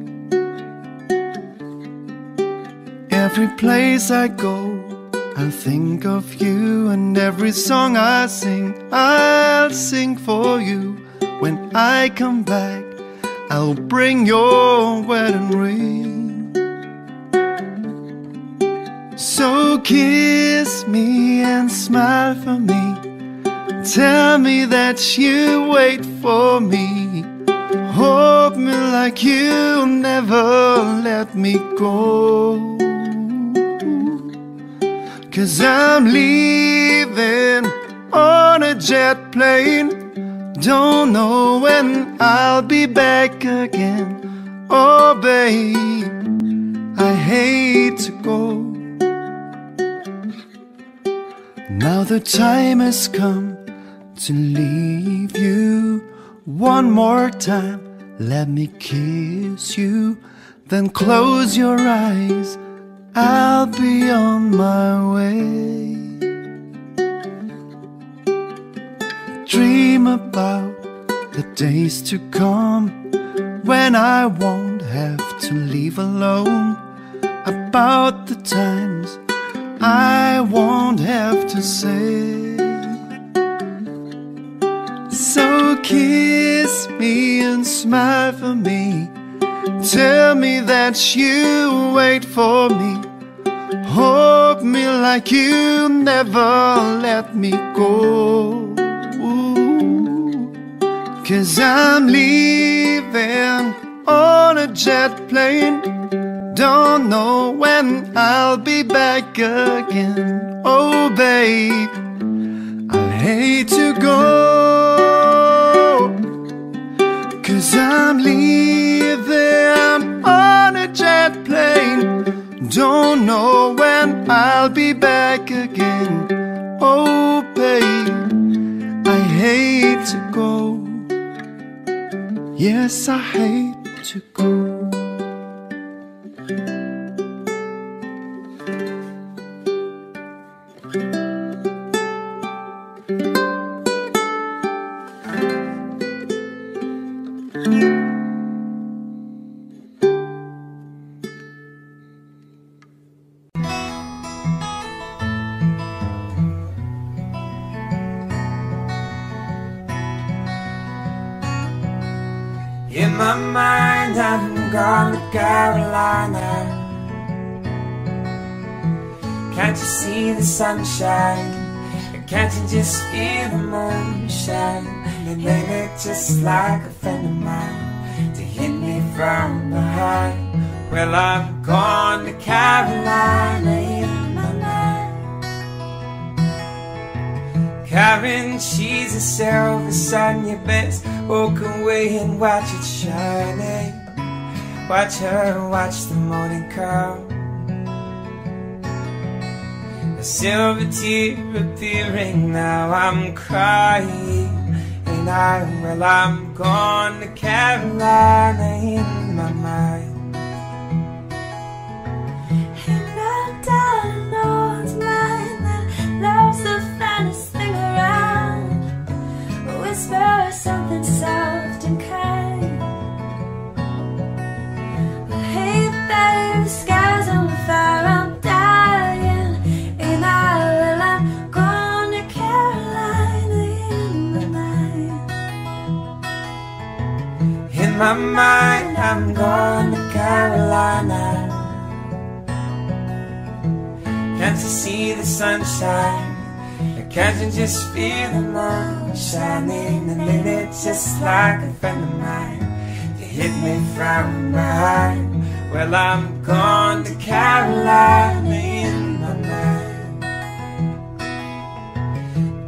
Every place I go, I'll think of you, and every song I sing, I'll sing for you. When I come back, I'll bring your wedding ring. So kiss me and smile for me, tell me that you wait for me, hold me like you never let me go, 'Cause I'm leaving on a jet plane. Don't know when I'll be back again. Oh babe, I hate to go. Now the time has come to leave you. One more time, let me kiss you. Then close your eyes, I'll be on my way. Dream about the days to come, when I won't have to leave alone. About the times I won't have to say. So kiss me and smile for me. Tell me that you wait for me. Hold me like you never let me go. Ooh. 'Cause I'm leaving on a jet plane. Don't know when I'll be back again. Oh babe, I hate to go. 'Cause I'm leaving on a jet plane. Don't know when I'll be back again. Oh babe, I hate to go. Yes, I hate to go. In my mind, I've gone to Carolina. Can't you see the sunshine? Can't you just hear the moonshine? They made it just like a friend of mine to hit me from behind. Well, I've gone to Carolina in my mind. Karen, she's a silver sun, you best walk away and watch it shine, eh? Watch her, watch the morning come. A silver tear appearing, now I'm crying. And I, well, I'm gone to Carolina in my mind. And I've done all it's mine, that love's the finest thing around. Whisper something soft and kind. Well, hey babe, the sky's on fire, I'm dying. And I, well, I'm gone to Carolina in my mind. In my mind, I'm gone to Carolina. Can't you see the sunshine? Can't you just feel the moon shining? And then it's just like a friend of mine to hit me from behind. Well, I'm gone to Carolina in my mind.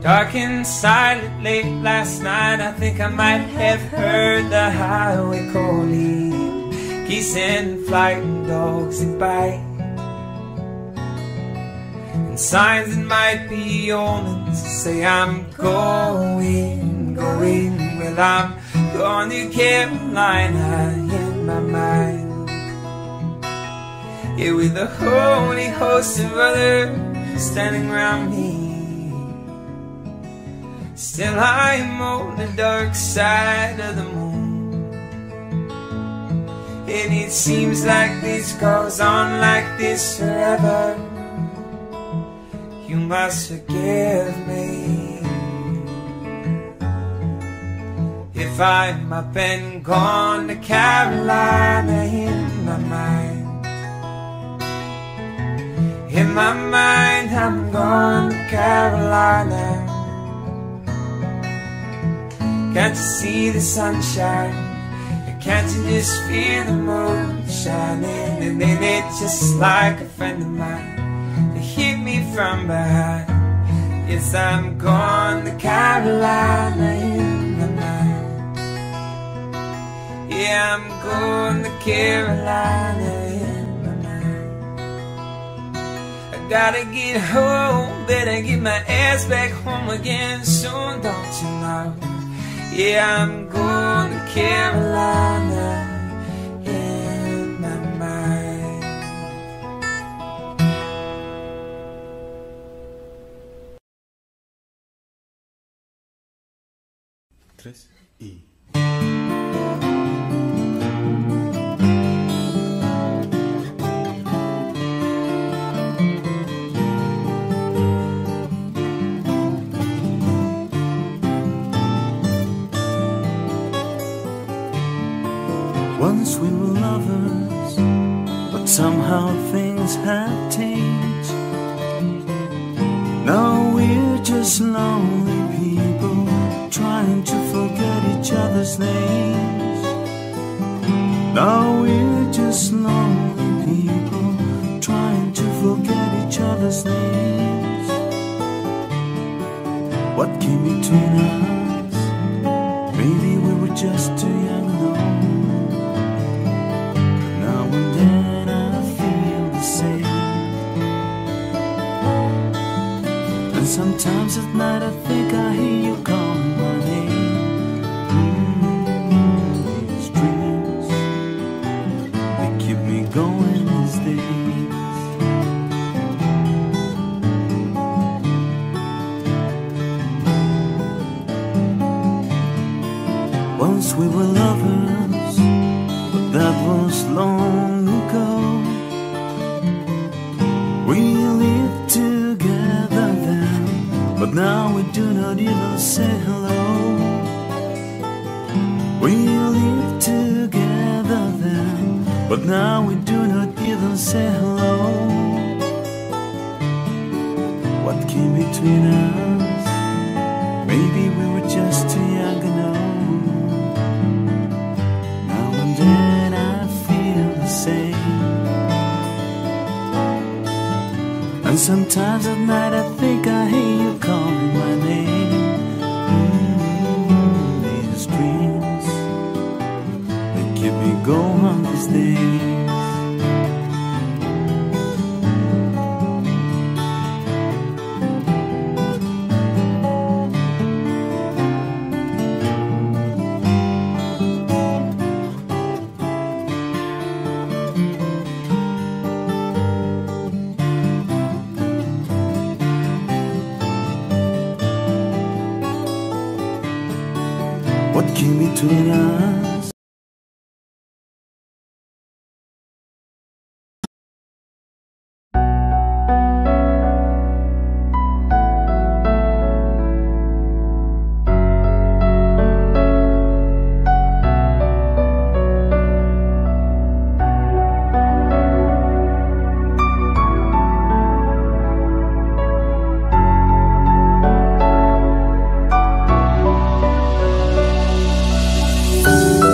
Dark and silent late last night, I think I might have heard the highway calling. Geese in flight and dogs that bite, signs that might be omens say I'm going, going. Well, I'm going to Carolina in my mind. Yeah, with a holy host of others standing round me, still I am on the dark side of the moon. And it seems like this goes on like this forever. You must forgive me if I'm up and gone to Carolina in my mind. In my mind, I'm gone to Carolina. Can't you see the sunshine? Can't you just feel the moon shining? And then it's just like a friend of mine to hit me me from behind. Yes, I'm gone to Carolina in the night. Yeah, I'm going to Carolina in the night. I gotta get home, better get my ass back home again soon, don't you know? Yeah, I'm going to Carolina. Y... Once we were lovers, but somehow things have changed. Now we're just lonely people trying to forget each other's names. Now we're just lonely people trying to forget each other's names. What came between us? Maybe we were just too young to know. Now and then I feel the same. And sometimes at night I think I hear you call my name. Going these days. Once we were lovers, but that was long ago. We lived together then, but now we do not even say hello. We lived together then, but now we do not even say hello. What came between us? Maybe we were just too young to know. Now and then I feel the same. And sometimes at night I think I hear you calling my name. Mm-hmm. These dreams, they keep me going on these days. Thank you.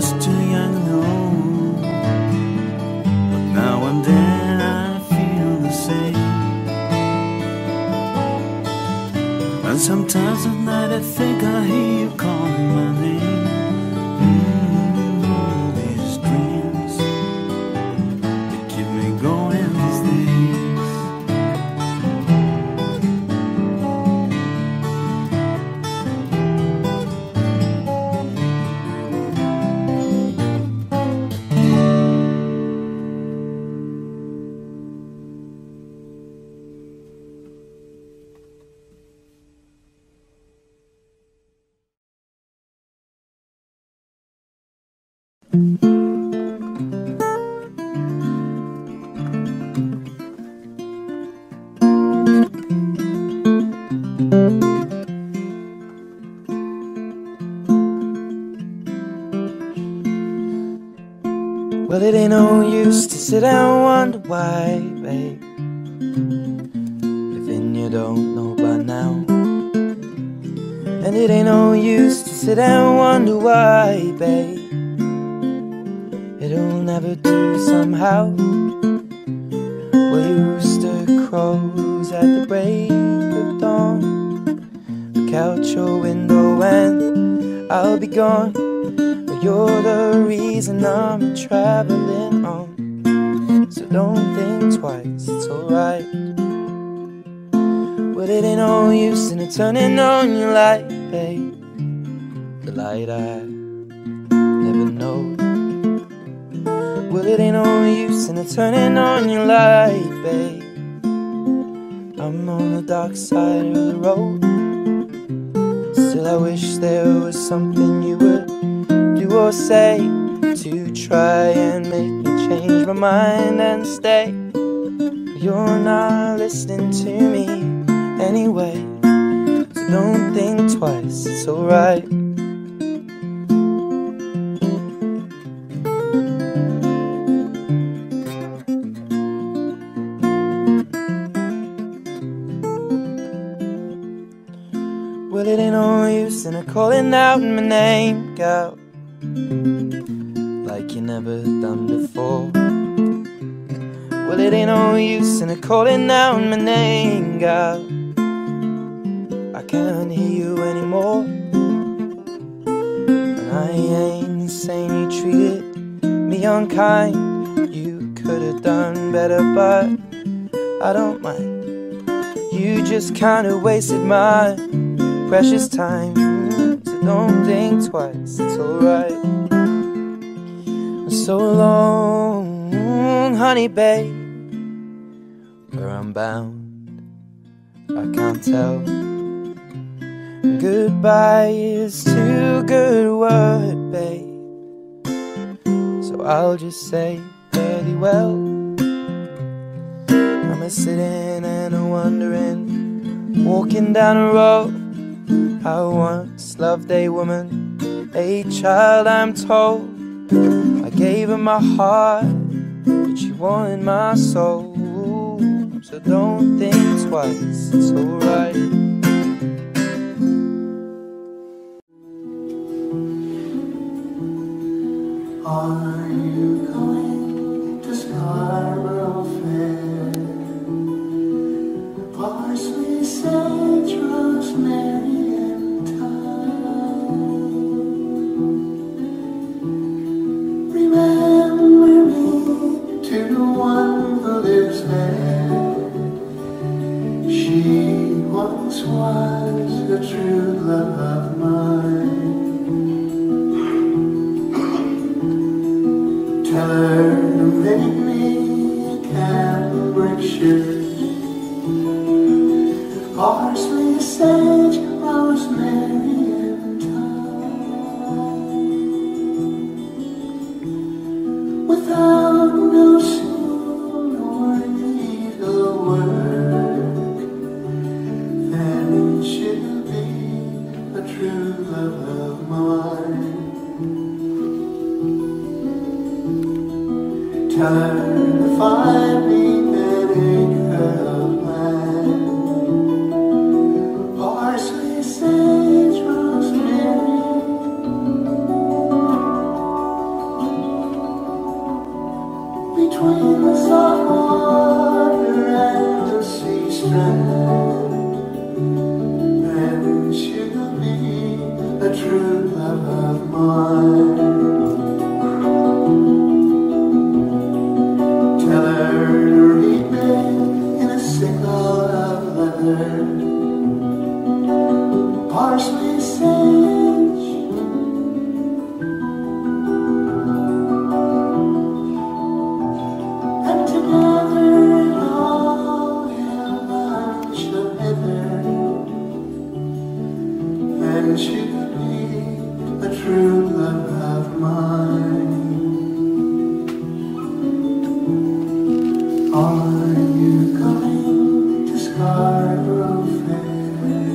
just too young and old, but now and then I feel the same. And sometimes at night I think I hear you calling my name. Mm, all these dreams, they keep me going these days. It ain't no use to sit and wonder why, babe. Living you don't know by now. And it ain't no use to sit and wonder why, babe. It'll never do somehow. Well, your rooster crows at the break of dawn. Look out your window and I'll be gone. You're the reason I'm traveling on, so don't think twice, it's alright. Well, it ain't no use in turning on your light, babe, the light I never know. Well, it ain't no use in turning on your light, babe, I'm on the dark side of the road. Still I wish there was something you would or say to try and make me change my mind and stay. You're not listening to me anyway, so don't think twice, it's alright. Well, it ain't no use in a calling out my name, girl, like you never done before. Well, it ain't no use in a calling out my name, girl, I can't hear you anymore. And I ain't saying you treated me unkind, you could've done better, but I don't mind. You just kinda wasted my precious time, so don't think twice, it's alright. So long, honey, babe, where I'm bound, I can't tell. Goodbye is too good a word, babe, so I'll just say fairly well. I'm a sitting and a wondering, walking down a road. I once loved a woman, a child, I'm told. I gave her my heart, but she wanted my soul, so don't think twice, it's alright. Are you going to Scarborough Fair? Parsley, sage, rosemary, was the true love of mine. Tell her to make me a cambric shirt, parsley, sage, rosemary and thyme. Without no soul nor need a word, true love of mine. Tell her to find me an acre of land, parsley, sage, mine. Tethered or reaping in a sickle of leather, parsley, sage, and together it all in a bunch of heather. And she the true love of mine. Are you coming to Scarborough Fair?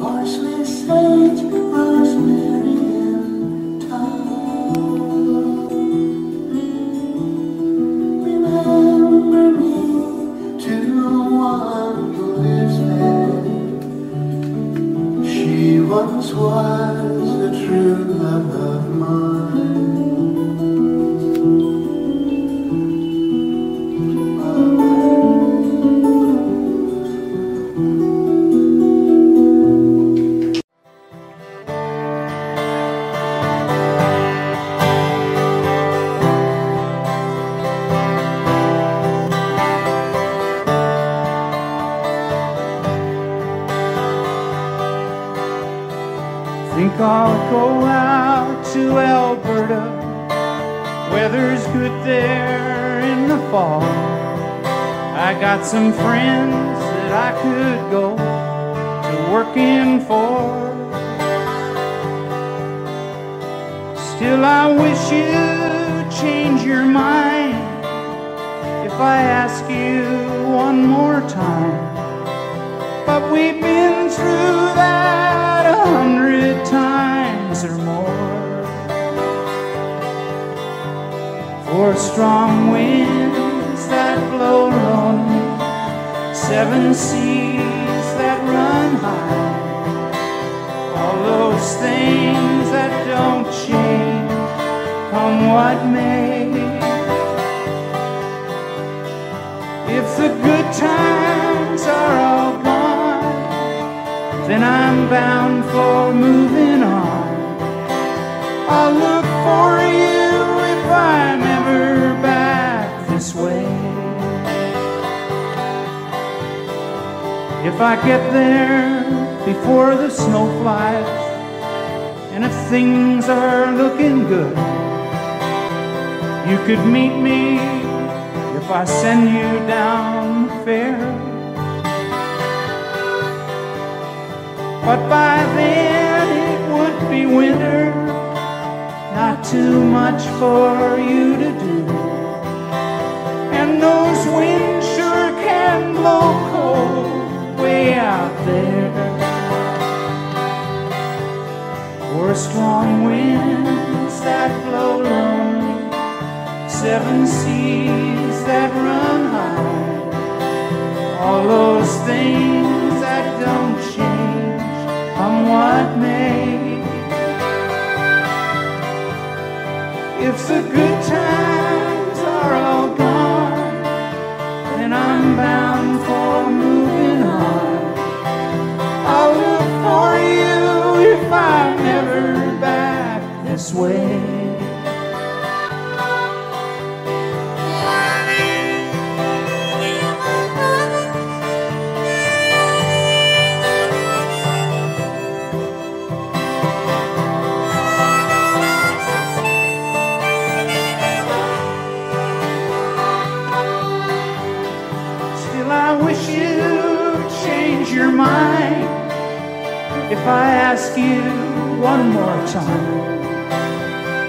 Parsley, sage, rosemary, and thyme. Remember me to one who lives there. She once was the true love of mine. Think I'll go out to Alberta. Weather's good there in the fall. I got some friends that I could go to work in for. Still I wish you'd change your mind. If I ask you one more time, but we've been through that a hundred times or more. Four strong winds that blow lonely, seven seas that run high, all those things that don't change, come what may. If the good times are all gone, then I'm bound for moving on. I'll look for you if I'm ever back this way. If I get there before the snow flies, and if things are looking good, you could meet me if I send you down the fair. But by then it would be winter, not too much for you to do, and those winds sure can blow cold way out there. Four strong winds that blow lonely, seven seas that run high, all those things that don't change, come what may. If the good times are all gone, then I'm bound for moving on. I'll look for you if I'm ever back this way. If I ask you one more time,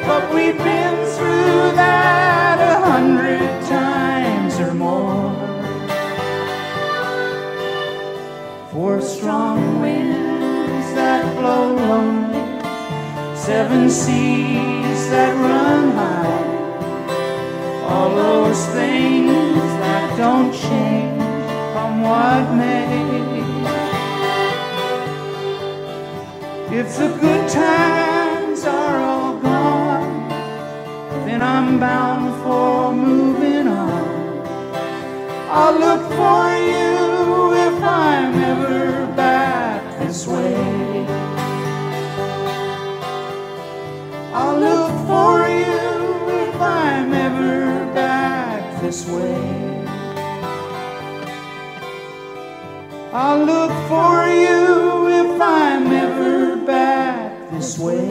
but we've been through that a hundred times or more. Four strong winds that blow lonely, seven seas that run high, all those things that don't change, come what may. If the good times are all gone, then I'm bound for moving on. I'll look for you if I'm ever back this way. look for you if I'm ever back this way.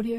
Audio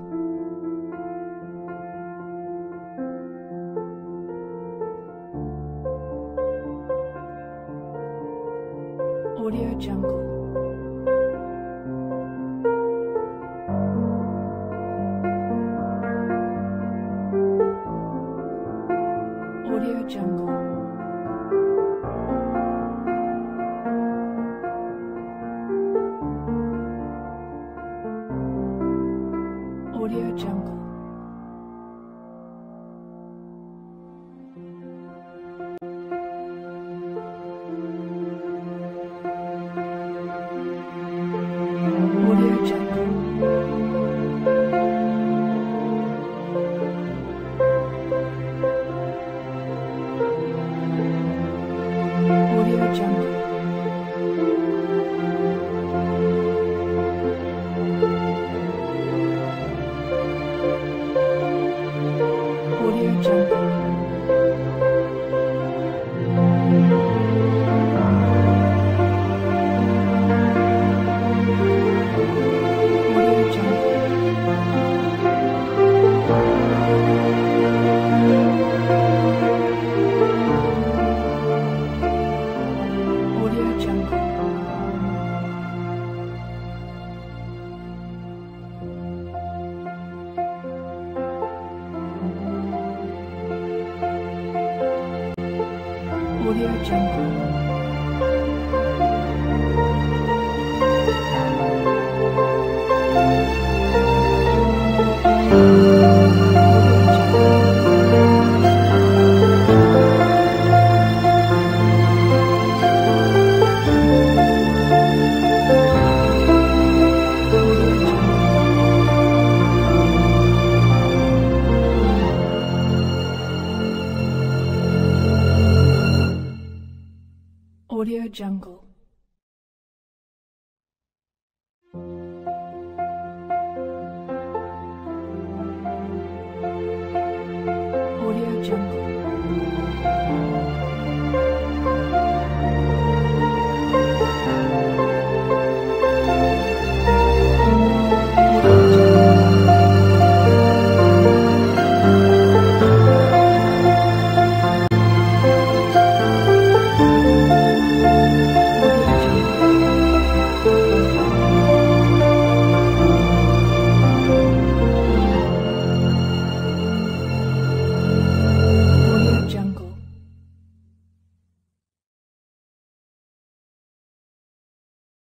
Audio Jungle. Audio Jungle. Audio Jungle. Audio Jungle. jungle.